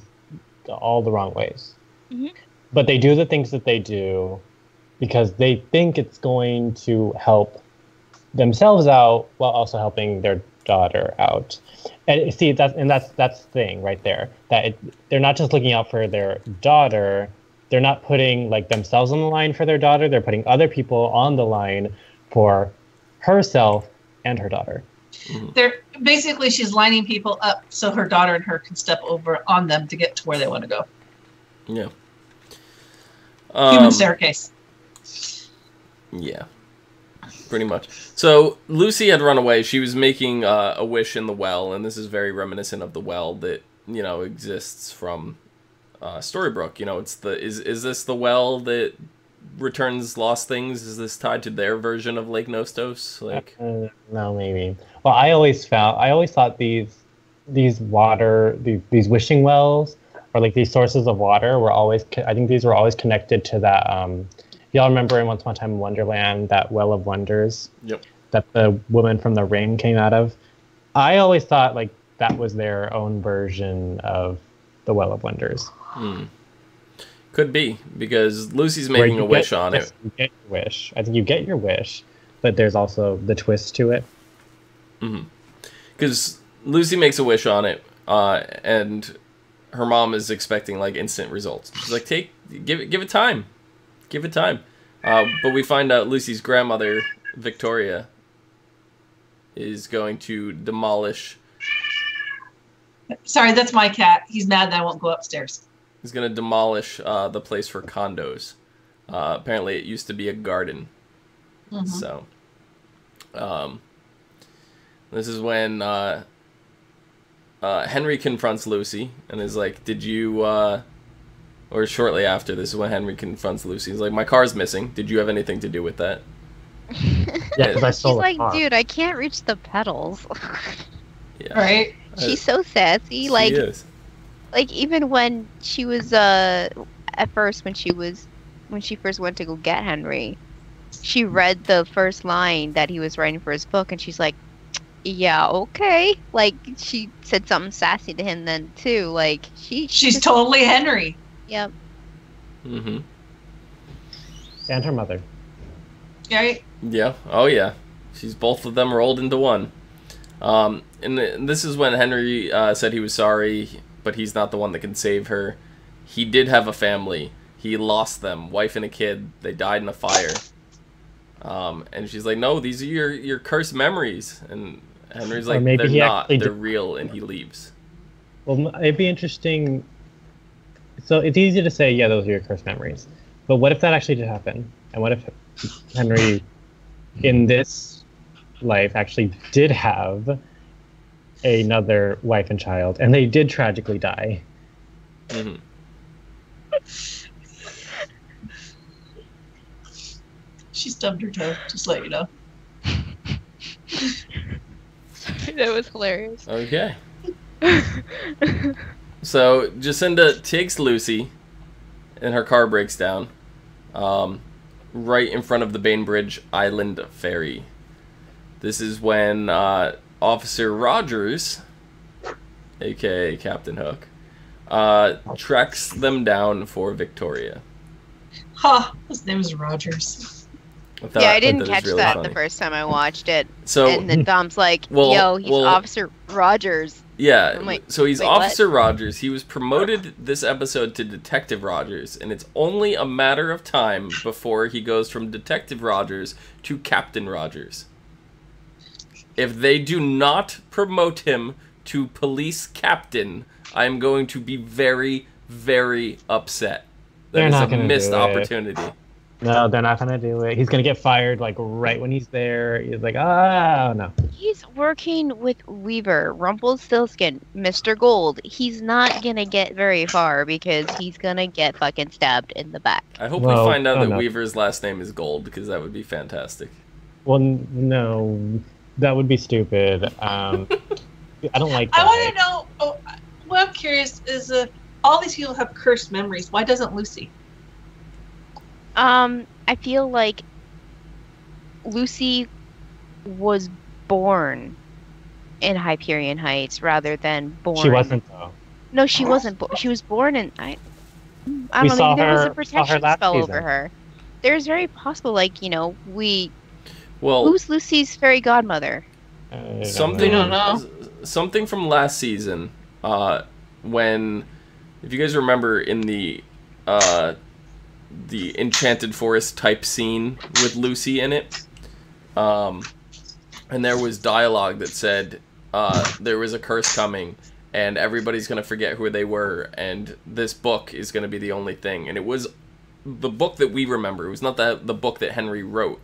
all the wrong ways. Mm-hmm. But they do the things that they do because they think it's going to help themselves out while also helping their daughter out. And see, that's the thing right there, that they're not just looking out for their daughter, they're not putting like themselves on the line for their daughter, they're putting other people on the line for herself and her daughter. They're basically, she's lining people up so her daughter and her can step over on them to get to where they want to go. Yeah. Human staircase. Yeah. Pretty much. So Lucy had run away. She was making a wish in the well, and this is very reminiscent of the well that, you know, exists from Storybrooke. You know, it's the is this the well that returns lost things? Is this tied to their version of Lake Nostos? Like, no, maybe. Well, I always thought these wishing wells, or like these sources of water, were always. I think these were always connected to that. Y'all remember in Once Upon a Time in Wonderland, that Well of Wonders, yep, that the woman from the rain came out of? I always thought like that was their own version of the Well of Wonders. Hmm. Could be, because Lucy's making a wish on it. You get your wish. I think you get your wish, but there's also the twist to it. Because Lucy makes a wish on it, and her mom is expecting like instant results. She's like, give it time. Give it time. But we find out Lucy's grandmother, Victoria, is going to demolish... Sorry, that's my cat. He's mad that I won't go upstairs. He's going to demolish the place for condos. Apparently it used to be a garden. Mm-hmm. So, this is when Henry confronts Lucy and is like, did you... Or shortly after, this is when Henry confronts Lucy. He's like, my car's missing. Did you have anything to do with that? Yeah, because I stole the car. She's like, dude, I can't reach the pedals. Yeah. Right? She's so sassy. She is. Like, even when she was, at first, when she first went to go get Henry, she read the first line that he was writing for his book, and she's like, yeah, okay. Like, she said something sassy to him then, too. Like, she's totally Henry. Yep. Mm-hmm. And her mother. Right? Yeah. Oh, yeah. She's both of them rolled into one. And this is when Henry said he was sorry, but he's not the one that can save her. He did have a family. He lost them. Wife and a kid. They died in a fire. And she's like, no, these are your cursed memories. And Henry's like, they're not, they're real, and he leaves. Well, it'd be interesting. So it's easy to say, yeah, those are your cursed memories. But what if that actually did happen? And what if Henry, in this life, actually did have another wife and child, and they did tragically die? Mm-hmm. She stubbed her toe, just let you know. That was hilarious. Okay. So Jacinda takes Lucy, and her car breaks down, right in front of the Bainbridge Island ferry. This is when Officer Rogers, aka Captain Hook, tracks them down for Victoria. Ha! Huh, his name is Rogers. Yeah, I didn't catch really that funny. The first time I watched it. So, and then Dom's like, well, yo, he's Officer Rogers. Yeah, like, so he's Officer Rogers. He was promoted this episode to Detective Rogers, and it's only a matter of time before he goes from Detective Rogers to Captain Rogers. If they do not promote him to police captain, I'm going to be very, very upset. That is a missed opportunity. No, they're not gonna do it. He's gonna get fired like right when he's there. He's like, oh no. He's working with Weaver, Rumpelstiltskin, Mr. Gold. He's not gonna get very far because he's gonna get fucking stabbed in the back. I hope we find out that Weaver's last name is Gold, because that would be fantastic. Well, no, that would be stupid. I don't like that. I want to know. Oh, what I'm curious is if all these people have cursed memories, why doesn't Lucy? I feel like Lucy was born in Hyperion Heights rather than born. She wasn't, though. No, she wasn't. She was born in. I don't know. Maybe there was a protection spell over her. There's very possible, like, you know, who's Lucy's fairy godmother? Something from last season. When, if you guys remember, in the Enchanted Forest type scene with Lucy in it, and there was dialogue that said there was a curse coming and everybody's gonna forget who they were and this book is gonna be the only thing, and it was the book that we remember. It was not the book that Henry wrote,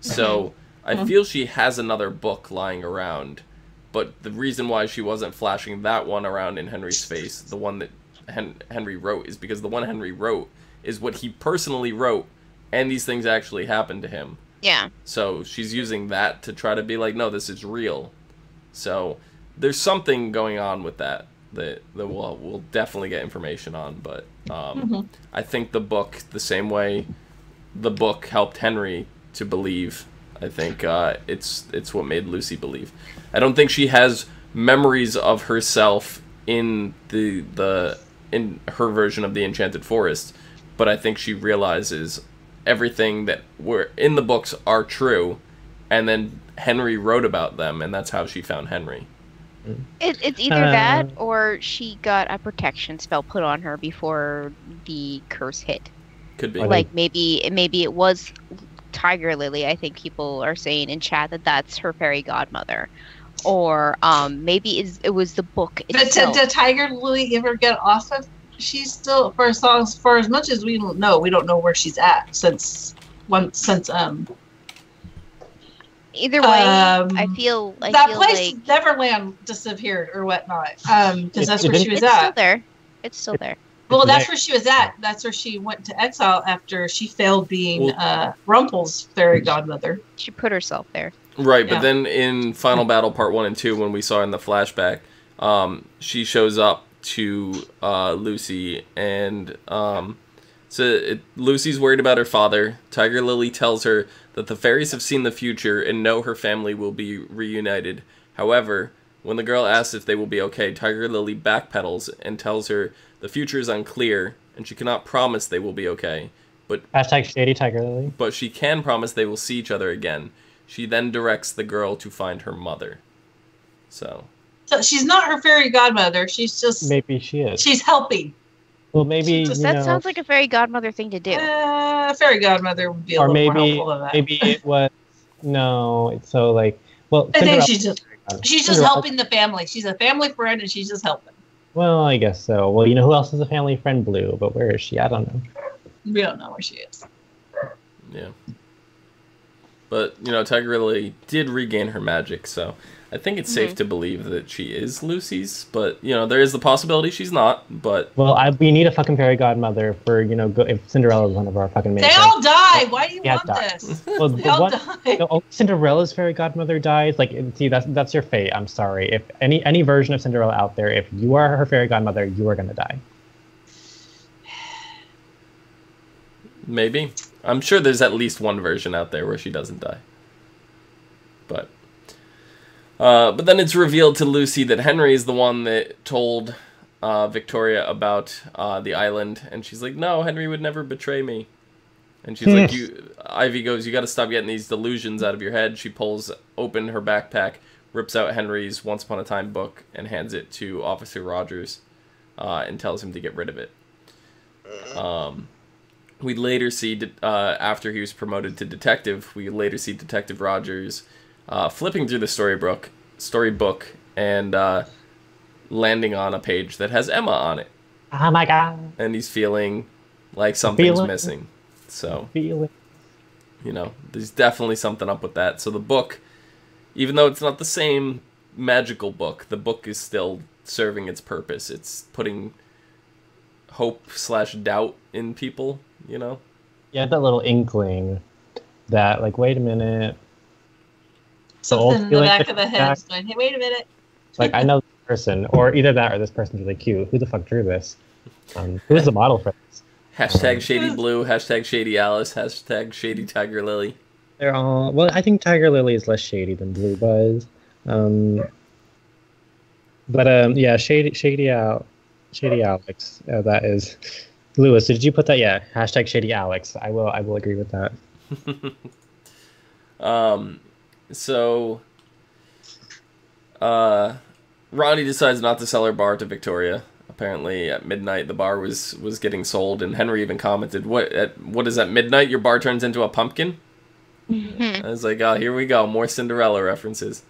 so I feel she has another book lying around, but the reason why she wasn't flashing that one around in Henry's face, the one that Henry wrote, is because the one Henry wrote is what he personally wrote, and these things actually happened to him. Yeah. So she's using that to try to be like, no, this is real. So there's something going on with that we'll definitely get information on, but I think the book, the same way the book helped Henry to believe, I think it's what made Lucy believe. I don't think she has memories of herself in in her version of the Enchanted Forest, but I think she realizes everything that were in the books are true, and then Henry wrote about them, and that's how she found Henry. It's either that, or she got a protection spell put on her before the curse hit. Could be. Like, maybe it was Tiger Lily, I think people are saying in chat that that's her fairy godmother. Or maybe it was the book itself. Did Tiger Lily ever get off of? She's still, for as much as we don't know, where she's at since. Either way, I feel place, like, Neverland, disappeared or whatnot. Because that's where she was at. It's still there. It's still there. Well, that's where she was at. That's where she went to exile after she failed being Rumpel's fairy godmother. She put herself there. Right, but then in Final Battle Part 1 and 2, when we saw in the flashback, she shows up to Lucy, and Lucy's worried about her father. Tiger Lily tells her that the fairies have seen the future and know her family will be reunited. However, when the girl asks if they will be okay, Tiger Lily backpedals and tells her the future is unclear and she cannot promise they will be okay. But #ShadyTigerLily. But she can promise they will see each other again. She then directs the girl to find her mother. So she's not her fairy godmother. She's just... Maybe she is. She's helping. Well, maybe sounds like a fairy godmother thing to do. A fairy godmother would be a little more helpful than that. Maybe it was. No, it's so like. Well, I think she's just helping the family. She's a family friend, and she's just helping. Well, I guess so. Well, you know who else is a family friend? Blue, but where is she? I don't know. We don't know where she is. Yeah. But, you know, Tiger Lily did regain her magic, so I think it's safe to believe that she is Lucy's, but, you know, there is the possibility she's not, but... Well, we need a fucking fairy godmother for, you know, if Cinderella was one of our fucking... They all die! Why do you want this? Well, they all die! No, Cinderella's fairy godmother dies? Like, see, that's your fate, I'm sorry. If any version of Cinderella out there, if you are her fairy godmother, you are gonna die. Maybe. I'm sure there's at least one version out there where she doesn't die. But then it's revealed to Lucy that Henry is the one that told Victoria about the island, and she's like, no, Henry would never betray me. And she's like, Ivy goes, you gotta stop getting these delusions out of your head. She pulls open her backpack, rips out Henry's Once Upon a Time book, and hands it to Officer Rogers, and tells him to get rid of it. We later see, after he was promoted to detective, we later see Detective Rogers flipping through the storybook and landing on a page that has Emma on it. Oh my god. And he's feeling like something's missing. So, you know, there's definitely something up with that. So the book, even though it's not the same magical book, the book is still serving its purpose. It's putting hope/doubt in people. You know? Yeah, that little inkling that, like, wait a minute. Something in the back of the head going, hey, wait a minute. Like, I know this person, or either that or this person's really cute. Who the fuck drew this? Who is the model for this? Hashtag Shady Blue, hashtag Shady Alice, hashtag Shady Tiger Lily. They're all, well, I think Tiger Lily is less shady than Blue Buzz. Yeah, Shady Alex, that is... Lewis, did you put that? Yeah, hashtag Shady Alex. I will agree with that. Ronnie decides not to sell her bar to Victoria. Apparently, at midnight, the bar was getting sold, and Henry even commented, "What is at midnight? Your bar turns into a pumpkin." I was like, "Oh, here we go, more Cinderella references."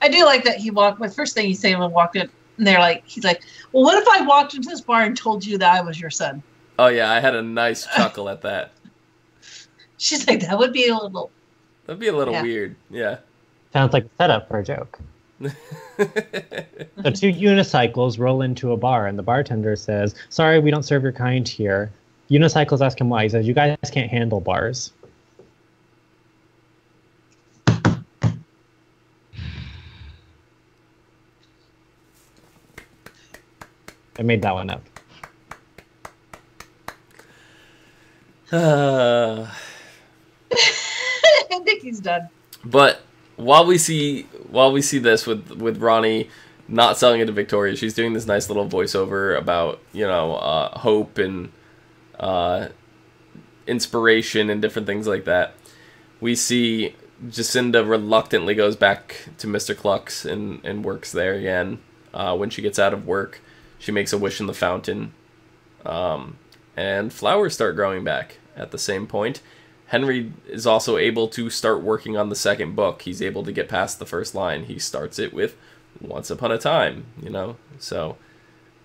I do like that he walked. My first thing he said when walked in. And they're like, he's like, well, what if I walked into this bar and told you that I was your son? Oh, yeah, I had a nice chuckle at that. She's like, that would be a little... That'd be a little weird, yeah. Sounds like a setup for a joke. The two unicycles roll into a bar, and the bartender says, sorry, we don't serve your kind here. Unicycles ask him why. He says, you guys can't handle bars. I made that one up. I think he's done. But while we see this with Ronnie not selling it to Victoria, she's doing this nice little voiceover about, you know, hope and inspiration and different things like that. We see Jacinda reluctantly goes back to Mr. Cluck's and works there again when she gets out of work. She makes a wish in the fountain, and flowers start growing back at the same point. Henry is also able to start working on the second book. He's able to get past the first line. He starts it with Once Upon a Time, you know? So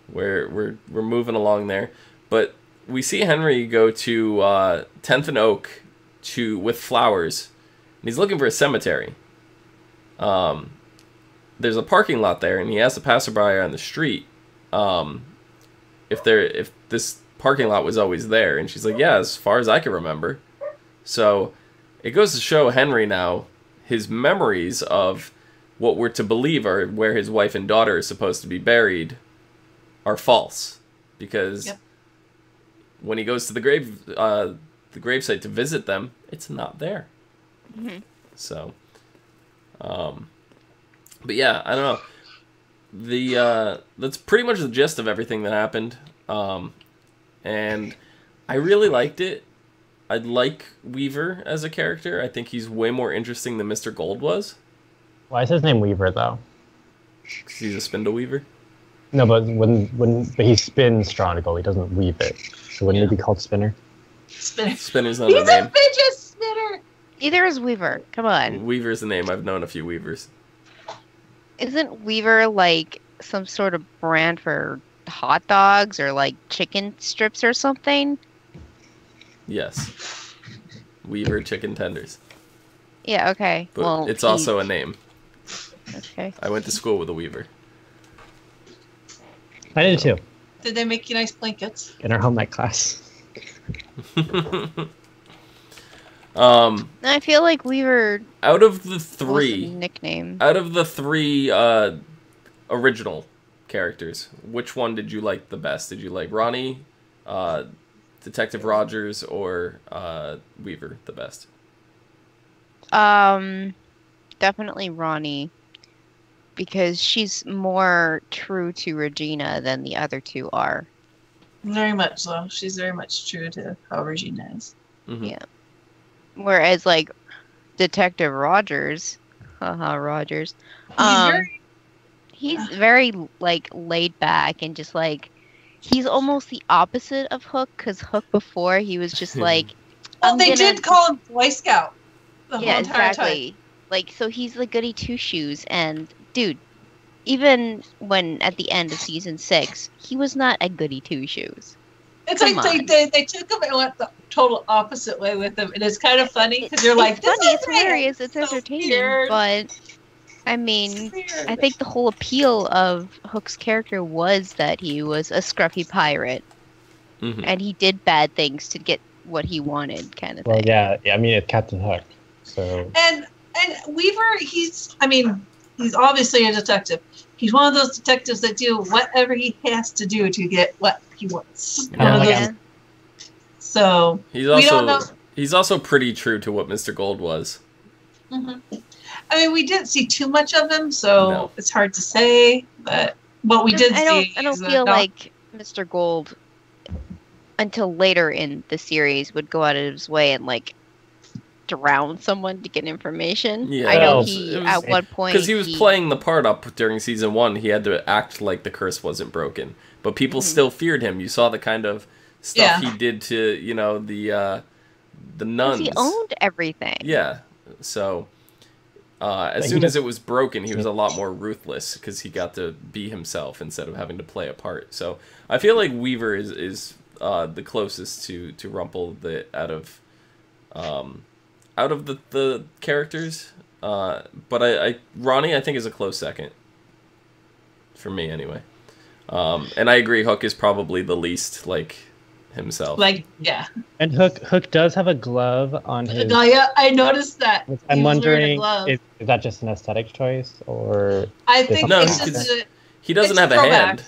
we're moving along there. But we see Henry go to 10th and Oak with flowers, and he's looking for a cemetery. There's a parking lot there, and he asks a passerby on the street, if this parking lot was always there, and she's like, yeah, as far as I can remember. So it goes to show Henry now his memories of what we're to believe are where his wife and daughter are supposed to be buried are false, because when he goes to the gravesite to visit them, it's not there. So but yeah, I don't know. That's pretty much the gist of everything that happened, and I really liked it. I like Weaver as a character. I think he's way more interesting than Mr. Gold was. Why is his name Weaver, though? Because he's a spindle weaver. No, but when he spins Tronicle, he doesn't weave it. So wouldn't it be called Spinner? Spinner. Spinner's not a name. He's a fidget spinner. Either is Weaver. Come on. Weaver's the name. I've known a few Weavers. Isn't Weaver like some sort of brand for hot dogs or like chicken strips or something? Yes. Weaver chicken tenders. Yeah. Okay. But well, it's also a name. Okay. I went to school with a Weaver. I did too. Did they make you nice blankets? In our home ec class. I feel like Weaver. Out of the three nickname. Out of the three original characters, which one did you like the best? Did you like Ronnie, Detective Rogers, or Weaver the best? Definitely Ronnie. Because she's more true to Regina than the other two are. Very much so. She's very much true to how Regina is. Mm-hmm. Yeah. Whereas, like, Detective Rogers, Rogers, he's very, like, laid back and just, like, he's almost the opposite of Hook, because Hook before, he was just, like... well, they did call him Boy Scout the whole entire time. Like, so he's the goody two-shoes, and... Dude, even when at the end of season 6, he was not a goody two-shoes. It's like they took him and went the total opposite way with him, and it's kind of funny because you're like, this funny, is it's hilarious, it's so entertaining, weird. But I mean, I think the whole appeal of Hook's character was that he was a scruffy pirate, and he did bad things to get what he wanted, kind of thing. Well, yeah, I mean, it's Captain Hook, so and Weaver, he's obviously a detective. He's one of those detectives that do whatever he has to do to get what he wants. So he's also pretty true to what Mr. Gold was. I mean, we didn't see too much of him, so it's hard to say. But what we did see, I don't feel like Mr. Gold until later in the series would go out of his way and like. Around someone to get information. Yeah, I know he at one point because he was playing the part up during season 1. He had to act like the curse wasn't broken, but people still feared him. You saw the kind of stuff he did to the nuns. He owned everything. Yeah, so as soon as it was broken, he was a lot more ruthless because he got to be himself instead of having to play a part. So I feel like Weaver is the closest to Rumple the out of the characters, but Ronnie I think is a close second for me anyway, and I agree Hook is probably the least like himself. Like and Hook does have a glove on his. Yeah, I noticed that. I'm wondering is that just an aesthetic choice or? I think he doesn't have a hand.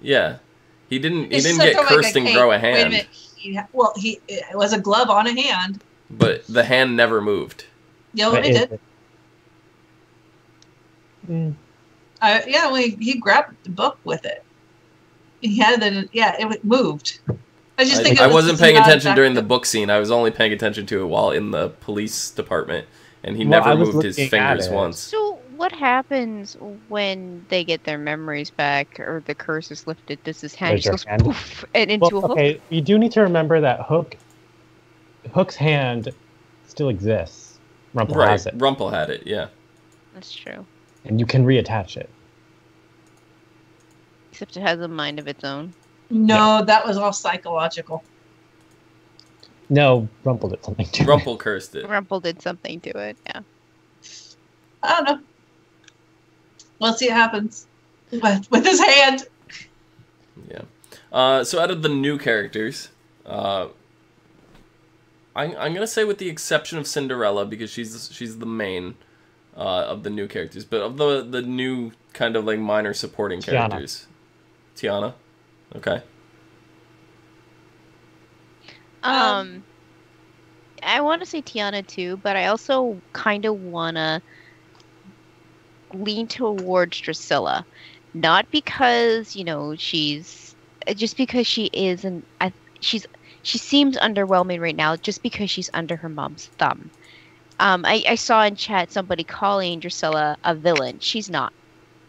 Yeah, he didn't get cursed and grow a hand. Wait a minute. It was a glove on a hand. But the hand never moved. Yeah, well, it did. Yeah, he grabbed the book with it. He had it. Yeah, it moved. I wasn't paying attention during the book scene. I was only paying attention to it while in the police department, and he never moved his fingers once. So what happens when they get their memories back or the curse is lifted? Does his hand just goes poof and into a Hook? Okay, you do need to remember that Hook's hand still exists. Rumple has it. Rumple had it, yeah. That's true. And you can reattach it. Except it has a mind of its own. No, that was all psychological. No, Rumple did something to it. Rumple cursed it. Rumple did something to it, yeah. I don't know. We'll see what happens with his hand. Yeah. So out of the new characters... I'm gonna say with the exception of Cinderella because she's the main of the new characters, but of the new kind of like minor supporting characters, Tiana, okay. I want to say Tiana too, but I also kind of wanna lean towards Drizella, not because she's just because she is She seems underwhelming right now just because she's under her mom's thumb. I saw in chat somebody calling Drizella a villain. She's not.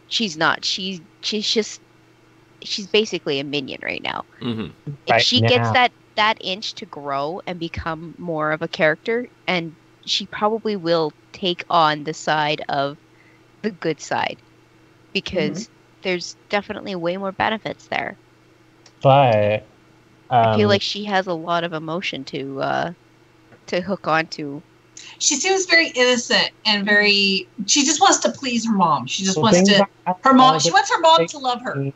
She's not. She's just she's basically a minion right now. Mm-hmm. If she gets that inch to grow and become more of a character, and she probably will take on the side of the good side, because there's definitely way more benefits there. But I feel like she has a lot of emotion to hook onto. She seems very innocent and very. She just wants to please her mom. She just She wants her mom to love her.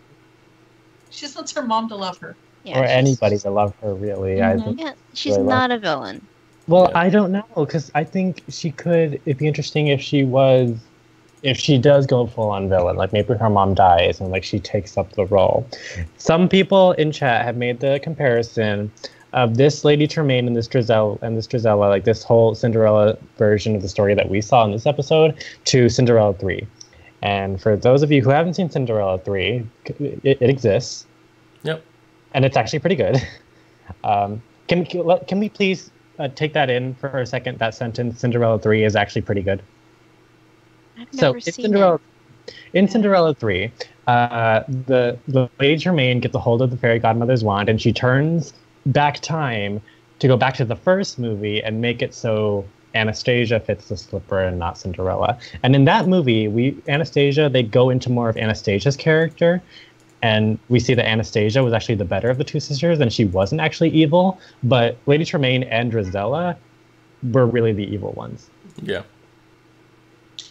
She just wants her mom to love her. Yeah, or anybody to love her, really. Mm-hmm. She's really not a villain. Well, I don't know, because I think she could. It'd be interesting if she does go full-on villain. Like, maybe her mom dies and, like, she takes up the role. Some people in chat have made the comparison of this Lady Tremaine and this Drizella, like, this whole Cinderella version of the story that we saw in this episode, to Cinderella 3. And for those of you who haven't seen Cinderella 3, it exists. Yep. And it's actually pretty good. Can we please take that in for a second? That sentence, Cinderella 3 is actually pretty good. In Cinderella 3, the Lady Tremaine gets a hold of the fairy godmother's wand, and she turns back time to go back to the first movie and make it so Anastasia fits the slipper and not Cinderella. And in that movie, they go into more of Anastasia's character, and we see that Anastasia was actually the better of the two sisters, and she wasn't actually evil. But Lady Tremaine and Drizella were really the evil ones. Yeah.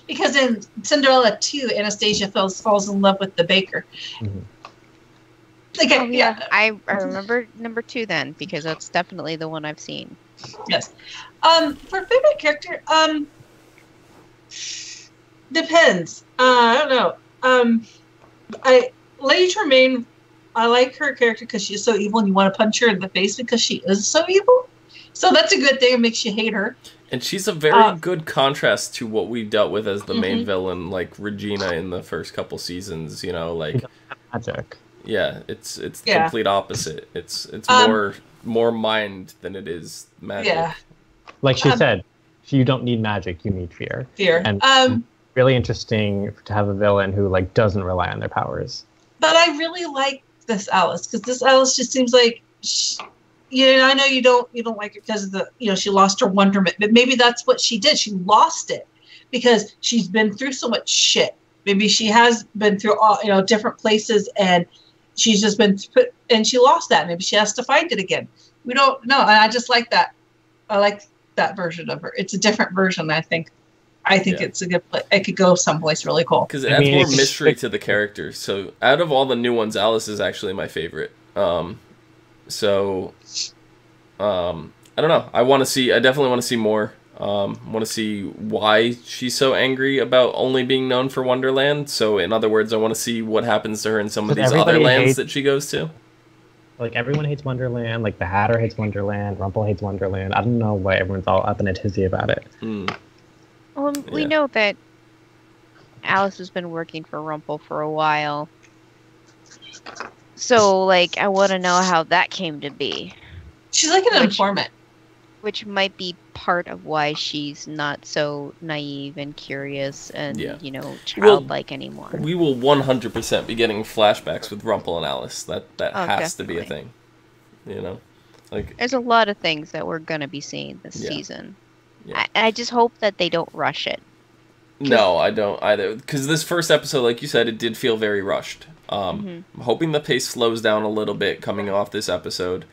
Because in Cinderella 2, Anastasia falls in love with the baker. Mm-hmm. I remember number 2 then, because that's definitely the one I've seen. Yes. For favorite character, depends. I don't know. Lady Tremaine, I like her character because she's so evil, and you want to punch her in the face because she is so evil. So that's a good thing. It makes you hate her. And she's a very good contrast to what we've dealt with as the main villain, like Regina in the first couple seasons, you know, like magic. Yeah, it's the complete opposite. It's more mind than it is magic. Yeah. Like she said, you don't need magic, you need fear. Fear. And really interesting to have a villain who like doesn't rely on their powers. But I really like this Alice, because this Alice just seems like I know you don't like her because of she lost her wonderment, but maybe that's what she did. She lost it because she's been through so much shit. Maybe she has been through all, different places, and she's just been put, and she lost that. Maybe she has to find it again. We don't know. And I just like that. I like that version of her. It's a different version, I think. It's a good place. It could go someplace really cool. Because it adds more mystery to the character. So out of all the new ones, Alice is actually my favorite. I don't know. I definitely want to see more. I want to see why she's so angry about only being known for Wonderland. So, in other words, I want to see what happens to her in some of these other lands that she goes to. Like, everyone hates Wonderland. Like, the Hatter hates Wonderland. Rumpel hates Wonderland. I don't know why everyone's all up in a tizzy about it. Mm. Well, we know that Alice has been working for Rumpel for a while. So, like, I want to know how that came to be. She's like an informant. Which might be part of why she's not so naive and curious and, childlike anymore. We will 100% be getting flashbacks with Rumpel and Alice. That has to be a thing. You know? Like, there's a lot of things that we're going to be seeing this season. Yeah. I just hope that they don't rush it. No, I don't either. Because this first episode, like you said, it did feel very rushed. I'm hoping the pace slows down a little bit coming off this episode.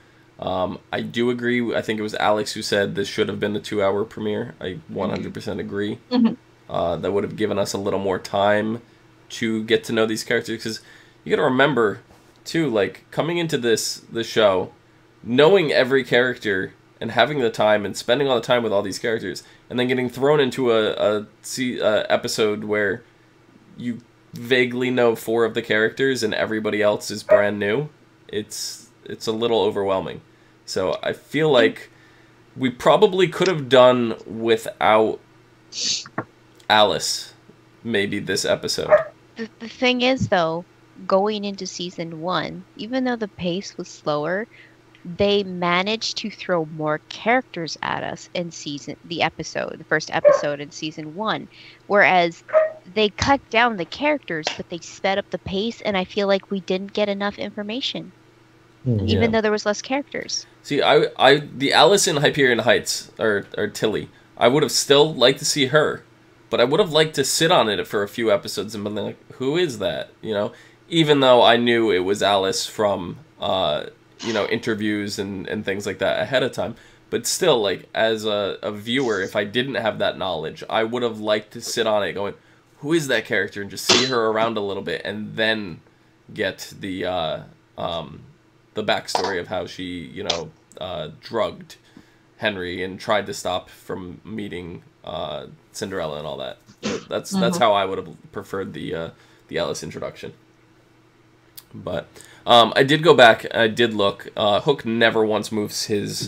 I do agree. I think it was Alex who said this should have been the 2-hour premiere. I 100% agree. Mm-hmm. That would have given us a little more time to get to know these characters. Because you got to remember, too, like, coming into the show, knowing every character and having the time and spending all the time with all these characters, and then getting thrown into a episode where you vaguely know 4 of the characters and everybody else is brand new, it's a little overwhelming. So I feel like we probably could have done without Alice maybe this episode. The thing is, though, going into season 1, even though the pace was slower, they managed to throw more characters at us in the first episode in season 1, whereas they cut down the characters, but they sped up the pace, and I feel like we didn't get enough information, even though there was less characters. See, the Alice in Hyperion Heights, or Tilly, I would have still liked to see her, but I would have liked to sit on it for a few episodes and been like, who is that, you know? Even though I knew it was Alice from, you know, interviews and things like that ahead of time. But still, like, as a viewer, if I didn't have that knowledge, I would have liked to sit on it going, who is that character? And just see her around a little bit and then get the backstory of how she, you know, drugged Henry and tried to stop from meeting Cinderella and all that. But that's how I would have preferred the Alice introduction. But I did go back. I did look. Hook never once moves his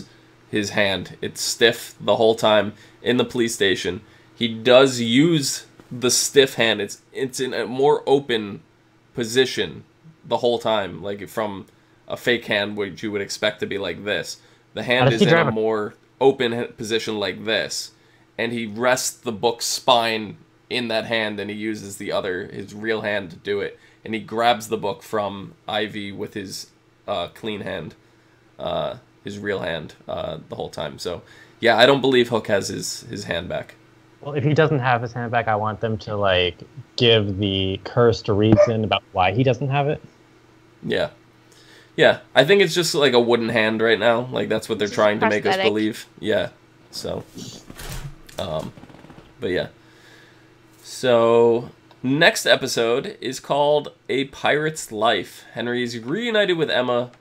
hand. It's stiff the whole time in the police station. He does use the stiff hand. It's in a more open position the whole time, like from a fake hand, which you would expect to be like this. The hand is in a more open position like this, and he rests the book's spine in that hand, and he uses the other, his real hand, to do it. And he grabs the book from Ivy with his clean hand, his real hand, the whole time. So, yeah, I don't believe Hook has his hand back. Well, if he doesn't have his hand back, I want them to, like, give the cursed reason about why he doesn't have it. Yeah. Yeah, I think it's just, like, a wooden hand right now. Like, that's what they're trying to make us believe. Yeah, so. But, yeah. So, next episode is called A Pirate's Life. Henry's reunited with Emma,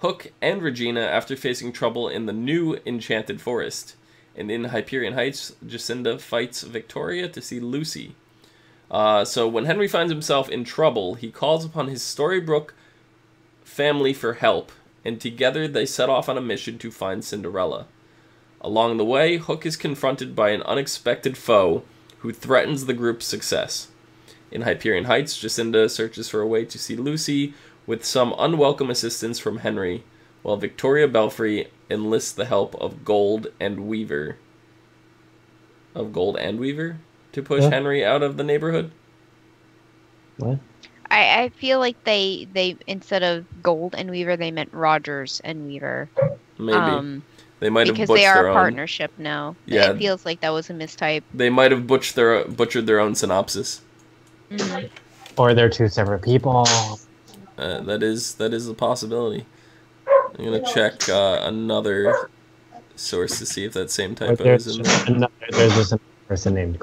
Hook, and Regina after facing trouble in the new Enchanted Forest. And in Hyperion Heights, Jacinda fights Victoria to see Lucy. So when Henry finds himself in trouble, he calls upon his Storybrooke family for help, and together they set off on a mission to find Cinderella. Along the way, Hook is confronted by an unexpected foe who threatens the group's success. In Hyperion Heights, Jacinda searches for a way to see Lucy with some unwelcome assistance from Henry, while Victoria Belfry enlists the help of Gold and Weaver to push Henry out of the neighborhood. What? I feel like they instead of Gold and Weaver, they meant Rogers and Weaver. Maybe. They might have butchered their own. Because they are a partnership now. Yeah. It feels like that was a mistype. They might have butchered their own synopsis. Mm-hmm. Or they're two separate people. That is a possibility. I'm gonna check another source to see if that same typo is in there. There's just another person named.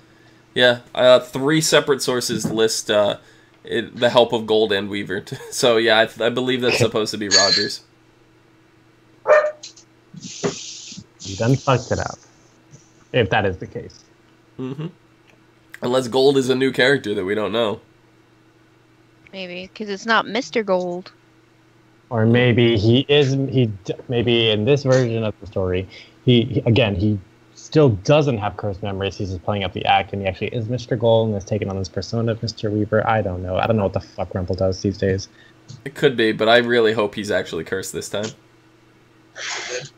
Yeah, three separate sources list the help of Gold and Weaver. So yeah, I believe that's supposed to be Rogers. You done fucked it up. If that is the case. Mm-hmm. Unless Gold is a new character that we don't know. Maybe, because it's not Mr. Gold. Or maybe maybe in this version of the story, he still doesn't have cursed memories. He's just playing up the act, and he actually is Mr. Gold and has taken on this persona of Mr. Weaver. I don't know. I don't know what the fuck Rumple does these days. It could be, but I really hope he's actually cursed this time. Because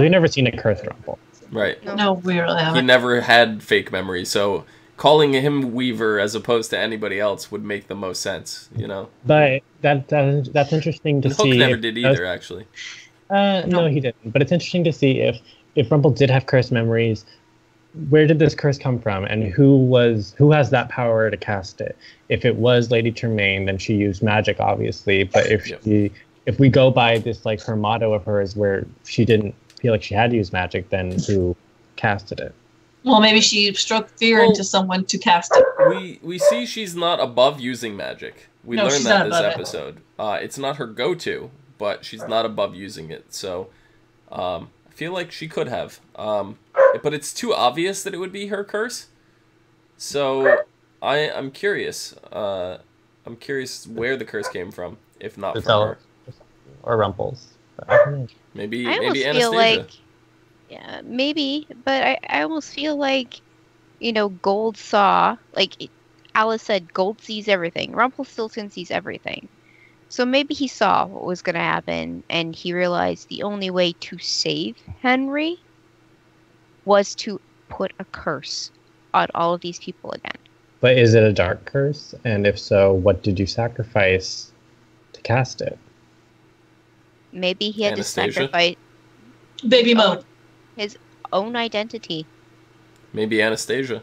we've never seen a cursed Rumple. Right. No, we really haven't. He never had fake memories, so calling him Weaver as opposed to anybody else would make the most sense, you know? But that's interesting to see. Hook never did either, actually. No, he didn't. But it's interesting to see if Rumple did have cursed memories, where did this curse come from, and who has that power to cast it? If it was Lady Tremaine, then she used magic, obviously. But if we go by this, like, her motto of hers, where she didn't feel like she had to use magic, then who casted it? Well, maybe she struck fear into someone to cast it. We see she's not above using magic. We learned that this episode. It's not her go-to, but she's not above using it. So I feel like she could have. But it's too obvious that it would be her curse. So I'm curious. I'm curious where the curse came from, if not from her. Or Rumple's. Maybe Anastasia. Feel like, yeah, maybe, but I almost feel like, you know, Gold saw, like Alice said, Gold sees everything. Rumpelstiltskin sees everything. So maybe he saw what was going to happen, and he realized the only way to save Henry was to put a curse on all of these people again. But is it a dark curse? And if so, what did you sacrifice to cast it? Maybe he had Anastasia? To sacrifice Baby Mo. His own identity. Maybe Anastasia.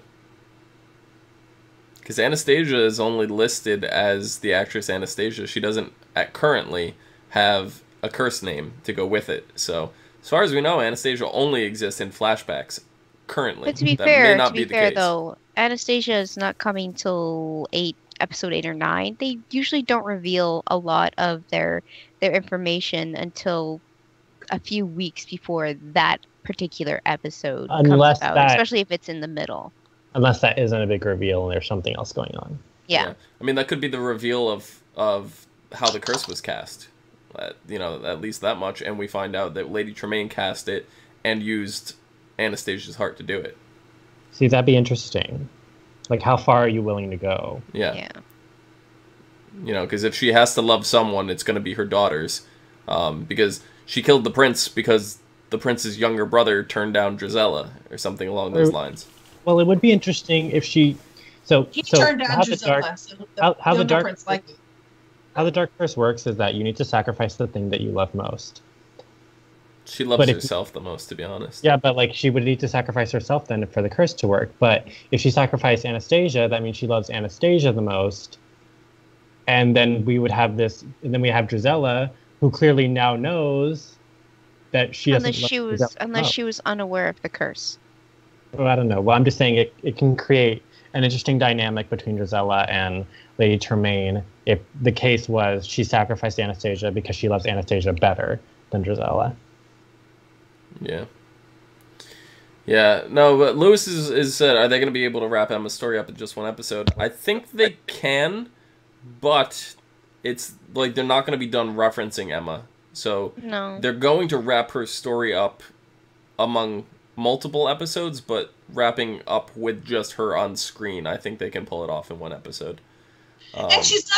Because Anastasia is only listed as the actress Anastasia. She doesn't currently have a curse name to go with it. So, as far as we know, Anastasia only exists in flashbacks currently. But to be fair, though, Anastasia is not coming till episode 8 or 9. They usually don't reveal a lot of their information until a few weeks before that particular episode comes out, especially if it's in the middle. Unless that isn't a big reveal and there's something else going on. Yeah. I mean, that could be the reveal of how the curse was cast. You know, at least that much. And we find out that Lady Tremaine cast it and used Anastasia's heart to do it. See, that'd be interesting. Like, how far are you willing to go? Yeah. You know, because if she has to love someone, it's going to be her daughters. Because she killed the prince because the prince's younger brother turned down Drizella or something along those lines. Well, it would be interesting if she... So turned down Drizella. How the dark curse works is that you need to sacrifice the thing that you love most. She loves herself the most, to be honest. Yeah, but like she would need to sacrifice herself then for the curse to work. But if she sacrificed Anastasia, that means she loves Anastasia the most. And then we would have this... And then we have Drizella, who clearly now knows that she doesn't she was unaware of the curse. Well, I don't know. Well, I'm just saying it can create an interesting dynamic between Drizella and Lady Tremaine if the case was she sacrificed Anastasia because she loves Anastasia better than Drizella. Yeah. Yeah, no, but Lewis is said, are they going to be able to wrap Emma's story up in just one episode? I think they can, but it's like they're not going to be done referencing Emma. So they're going to wrap her story up among multiple episodes, but wrapping up with just her on screen, I think they can pull it off in one episode. And she's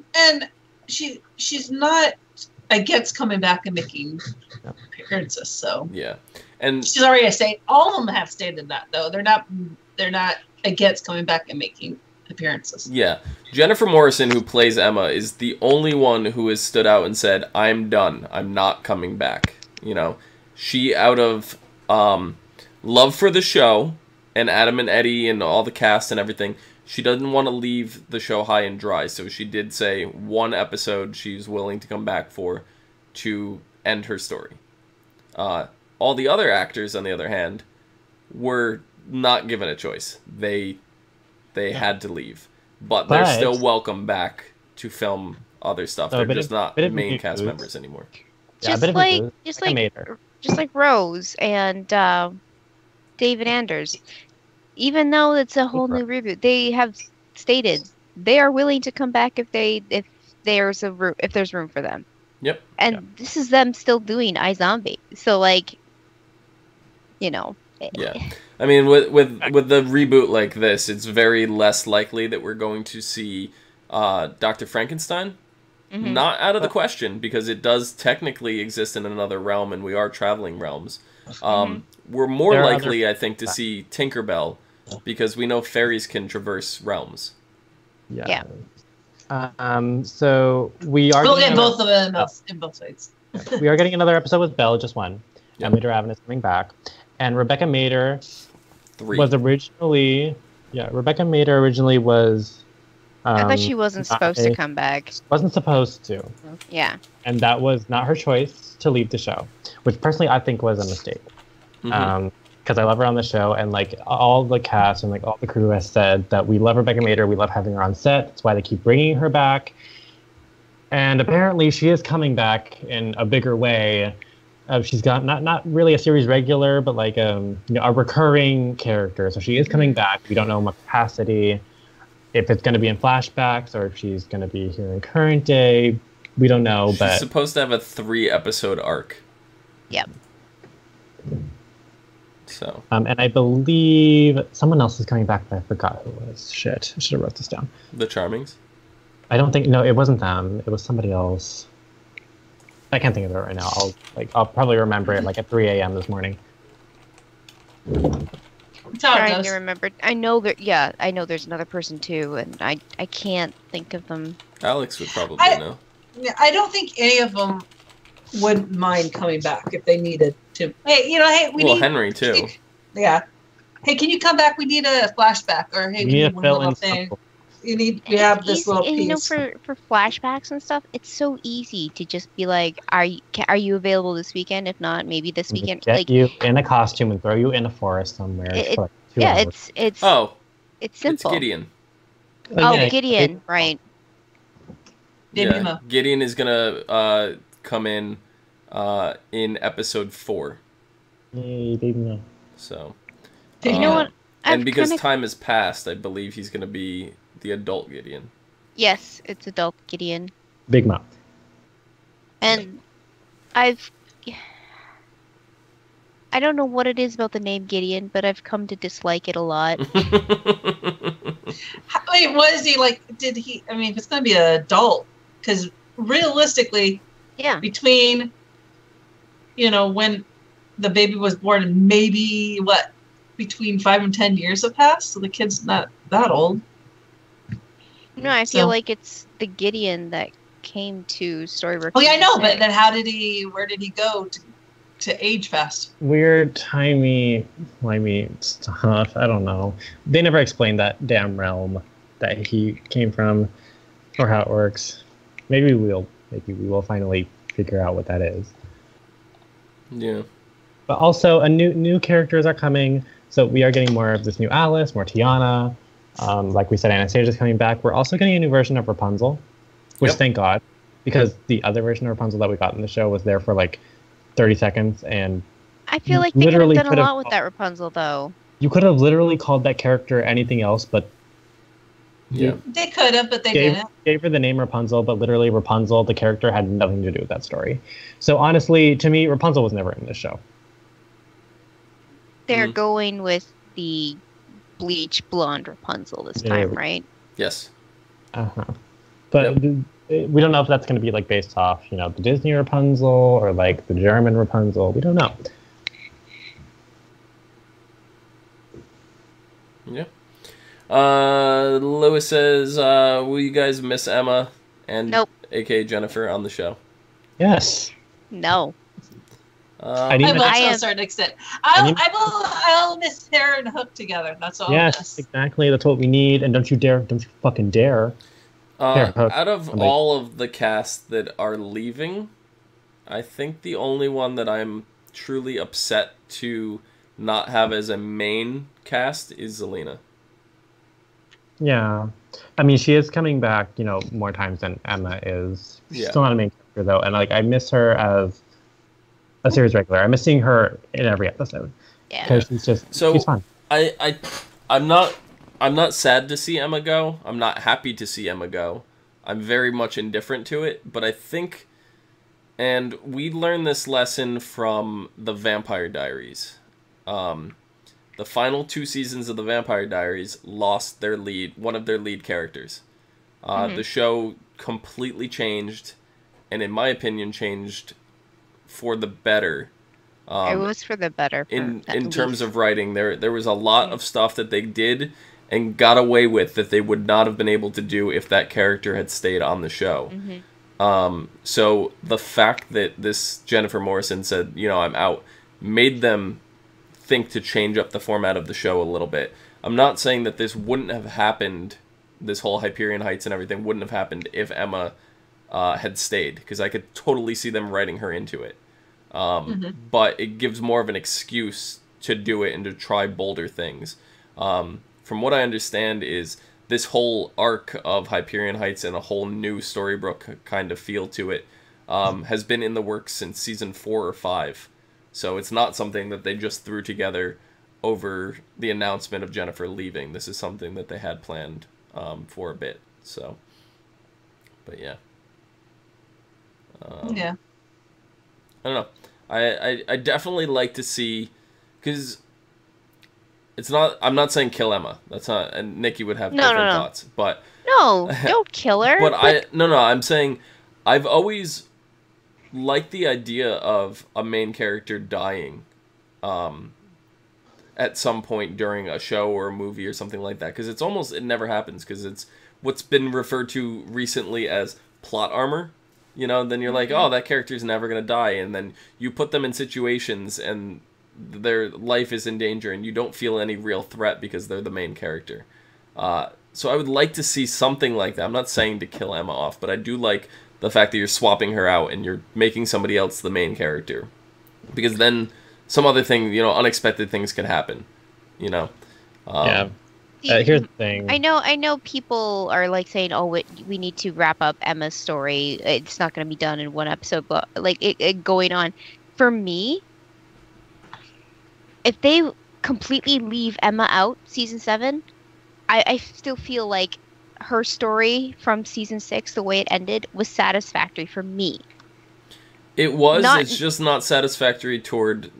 not, she's not against coming back and making appearances. So yeah, and she's already a saint. All of them have stated that though. They're not against coming back and making appearances. Yeah, Jennifer Morrison, who plays Emma, is the only one who has stood out and said, "I'm done. I'm not coming back." You know, she out of love for the show and Adam and Eddie and all the cast and everything, she doesn't want to leave the show high and dry, so she did say one episode she's willing to come back for to end her story. All the other actors, on the other hand, were not given a choice. They had to leave, but they're still welcome back to film other stuff. They're just not main cast members anymore. Just like Rose and David Anders. Even though it's a whole new reboot, they have stated they are willing to come back if there's room for them. Yep. And this is them still doing iZombie. So like, you know. Yeah. I mean, with the reboot like this, it's very less likely that we're going to see Dr. Frankenstein. Mm-hmm. Not out of the question, because it does technically exist in another realm, and we are traveling realms. We're more likely, I think, to see Tinkerbell, because we know fairies can traverse realms. Yeah. So we are... We'll get both of them in both sides. We are getting another episode with Belle, just one. Yep. Emily Duravan is coming back. And Rebecca Mader... 3. Was originally... Yeah, Rebecca Mader originally was... I thought she wasn't supposed to come back. Wasn't supposed to. Yeah. And that was not her choice to leave the show, which personally I think was a mistake. Because I love her on the show, and like all the cast and like all the crew has said that we love Rebecca Mader, we love having her on set. That's why they keep bringing her back. And apparently she is coming back in a bigger way. She's got not really a series regular, but like a recurring character. So she is coming back. We don't know in what capacity. If it's going to be in flashbacks or if she's going to be here in current day, we don't know. She's supposed to have a 3-episode arc. Yep. So. And I believe someone else is coming back, but I forgot who it was. Shit, I should have wrote this down. The Charmings? I don't think. No, it wasn't them. It was somebody else. I can't think of it right now. I'll probably remember it like at 3 a.m. this morning. trying to remember. I know that. Yeah, I know there's another person too, and I can't think of them. Alex would probably know. I don't think any of them wouldn't mind coming back if they needed to. Hey, you know, hey, we need Henry too. Yeah. Hey, can you come back? We need a flashback, or hey, we need one little thing. You need to have this little piece. You know, for flashbacks and stuff, it's so easy to just be like, "Are you available this weekend? If not, maybe this weekend." Get like you in a costume and throw you in a forest somewhere. For like 2 hours. It's simple. It's Gideon. Gideon, right? Yeah, Gideon is gonna come in episode 4. Yay, Baby Mo. So, you know what? And because time has passed, I believe he's gonna be the adult Gideon. Yes, it's adult Gideon. Big mouth. And I don't know what it is about the name Gideon, but I've come to dislike it a lot. Wait, was he like? Did he? I mean, if it's gonna be an adult. Because realistically, between, you know, when the baby was born and maybe, what, between 5 and 10 years have passed? So the kid's not that old. No, I feel like it's the Gideon that came to Storybrooke. Oh, yeah, I know, but then where did he go to age fast? Weird, timey-wimey stuff. I don't know. They never explained that damn realm that he came from or how it works. Maybe we will finally figure out what that is. Yeah. But also, new characters are coming, so we are getting more of this new Alice, more Tiana. Like we said, Anastasia's coming back. We're also getting a new version of Rapunzel, which thank God, because the other version of Rapunzel that we got in the show was there for like 30 seconds, and I feel like they could have done a lot with that Rapunzel, though. You could have literally called that character anything else, but. Yeah. They could have, but they didn't. Gave her the name Rapunzel, but literally Rapunzel, the character, had nothing to do with that story. So honestly, to me, Rapunzel was never in this show. They're going with the bleach blonde Rapunzel this time, right? Yes. But we don't know if that's going to be like based off, you know, the Disney Rapunzel or like the German Rapunzel. We don't know. Yeah. Louis says, will you guys miss Emma and aka Jennifer on the show? Yes. No. I'll miss her and Hook together. That's all. Yes, exactly. That's what we need. And don't you fucking dare. Out of all of the cast that are leaving, I think the only one that I'm truly upset to not have as a main cast is Zelina. Yeah. I mean, she is coming back, you know, more times than Emma is. She's still not a main character, though. And, like, I miss her as a series regular. I'm missing her in every episode. Yeah. Because she's just, she's fun. I'm not sad to see Emma go. I'm not happy to see Emma go. I'm very much indifferent to it. But I think, and we learned this lesson from the Vampire Diaries. The final 2 seasons of the Vampire Diaries lost their one of their lead characters. The show completely changed, and in my opinion, changed for the better. It was for the better. In terms of writing, there was a lot of stuff that they did and got away with that they would not have been able to do if that character had stayed on the show. So the fact that this Jennifer Morrison said, you know, I'm out, made them think to change up the format of the show a little bit. I'm not saying that this wouldn't have happened, this whole Hyperion Heights and everything wouldn't have happened if Emma had stayed, because I could totally see them writing her into it. But it gives more of an excuse to do it and to try bolder things. From what I understand is this whole arc of Hyperion Heights and a whole new Storybrooke kind of feel to it has been in the works since season 4 or 5. So it's not something that they just threw together over the announcement of Jennifer leaving. This is something that they had planned for a bit. So, but yeah. I don't know. I definitely like to see, because it's not. I'm not saying kill Emma. That's not. And Nikki would have different thoughts, but no, don't kill her. But like, I'm saying I've always like the idea of a main character dying, at some point during a show or a movie or something like that, because it's almost, it never happens, because it's what's been referred to recently as plot armor. You know, then you're like, oh, that character's never going to die, and then you put them in situations and their life is in danger and you don't feel any real threat because they're the main character. So I would like to see something like that. I'm not saying to kill Emma off, but I do like the fact that you're swapping her out and you're making somebody else the main character, because then some other thing, you know, unexpected things could happen, you know. Here's the thing. I know people are like saying, "Oh, we need to wrap up Emma's story. It's not going to be done in one episode." But like it going on. For me, if they completely leave Emma out, season 7, I still feel like her story from season 6, the way it ended, was satisfactory for me. It was. It's just not satisfactory toward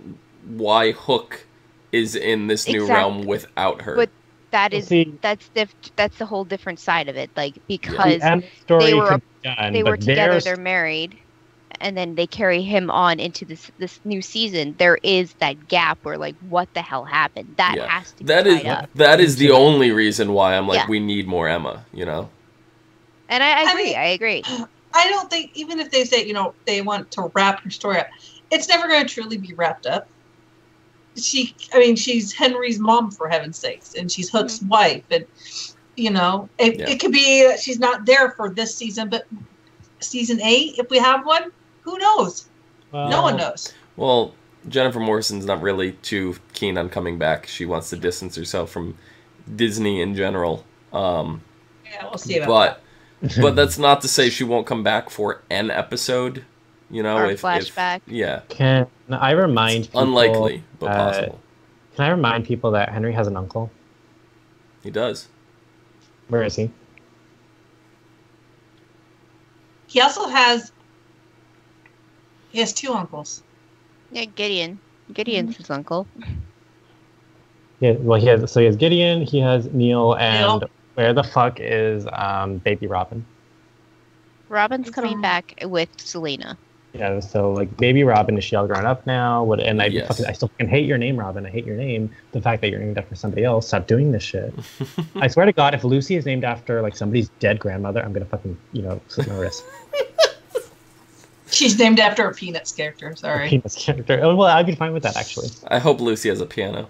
why Hook is in this new realm without her. But that's the whole different side of it. Like, because they were together, they're married, and then they carry him on into this new season. There is that gap where, like, what the hell happened? That is the only reason why I'm like, we need more Emma, you know. And I agree. I don't think, even if they say, you know, they want to wrap her story up, it's never going to truly be wrapped up. She's Henry's mom, for heaven's sakes, and she's Hook's wife, and, you know, it could be that she's not there for this season, but season 8, if we have one, who knows? No one knows. Well, Jennifer Morrison's not really too keen on coming back. She wants to distance herself from Disney in general. We'll see about that. But that's not to say she won't come back for an episode, you know, or flashback. Can I remind people, unlikely but possible. Can I remind people that Henry has an uncle? He does. Where is he? He also has. He has 2 uncles. Yeah, Gideon. Gideon's his uncle. Yeah, well, he has Gideon. He has Neil and. Neil. Where the fuck is Baby Robin? Robin's coming back with Selena. Yeah, so, like, Baby Robin, is she all grown up now? I still fucking hate your name, Robin. I hate your name. The fact that you're named after somebody else. Stop doing this shit. I swear to God, if Lucy is named after, like, somebody's dead grandmother, I'm gonna fucking, you know, slip my wrist. She's named after a Peanuts character, sorry. A Peanuts character. Oh, well, I'd be fine with that, actually. I hope Lucy has a piano.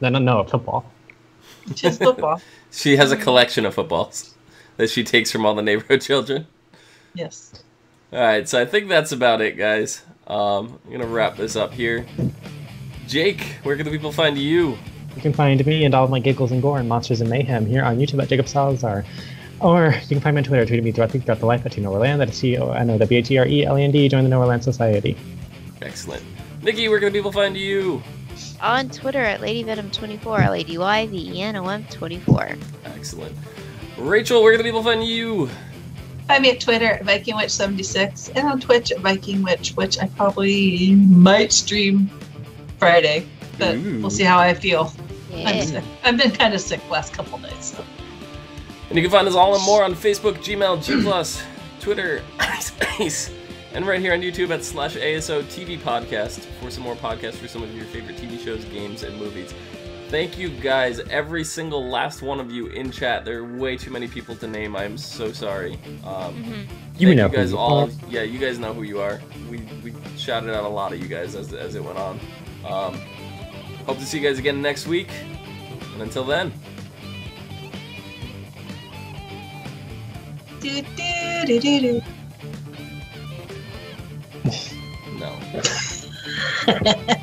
No, football. She has football. She has a collection of footballs that she takes from all the neighborhood children. Yes. All right, so I think that's about it, guys. I'm going to wrap this up here. Jake, where can the people find you? You can find me and all of my giggles and gore and monsters and mayhem here on YouTube at Jacob Salazar. Or you can find me on Twitter, tweeting me throughout the life at Team Noverland. That is TONOWHERELAND. Join the Noverland Society. Excellent. Nikki, where can the people find you? On Twitter at LadyVenom24, LadyYVENOM24. Excellent. Rachel, where can the people find you? Find me at Twitter at VikingWitch76 and on Twitch at VikingWitch, which I probably might stream Friday, but we'll see how I feel. Yeah. I'm sick. I've been kind of sick the last couple days. So. And you can find us all and more on Facebook, Gmail, G+, Twitter, and right here on YouTube at /ASOTV Podcast for some more podcasts for some of your favorite TV shows, games, and movies. Thank you guys, every single last one of you in chat. There are way too many people to name. I'm so sorry. You guys know who you are. We shouted out a lot of you guys as it went on. Hope to see you guys again next week. And until then. Do, do, do, do, do. No.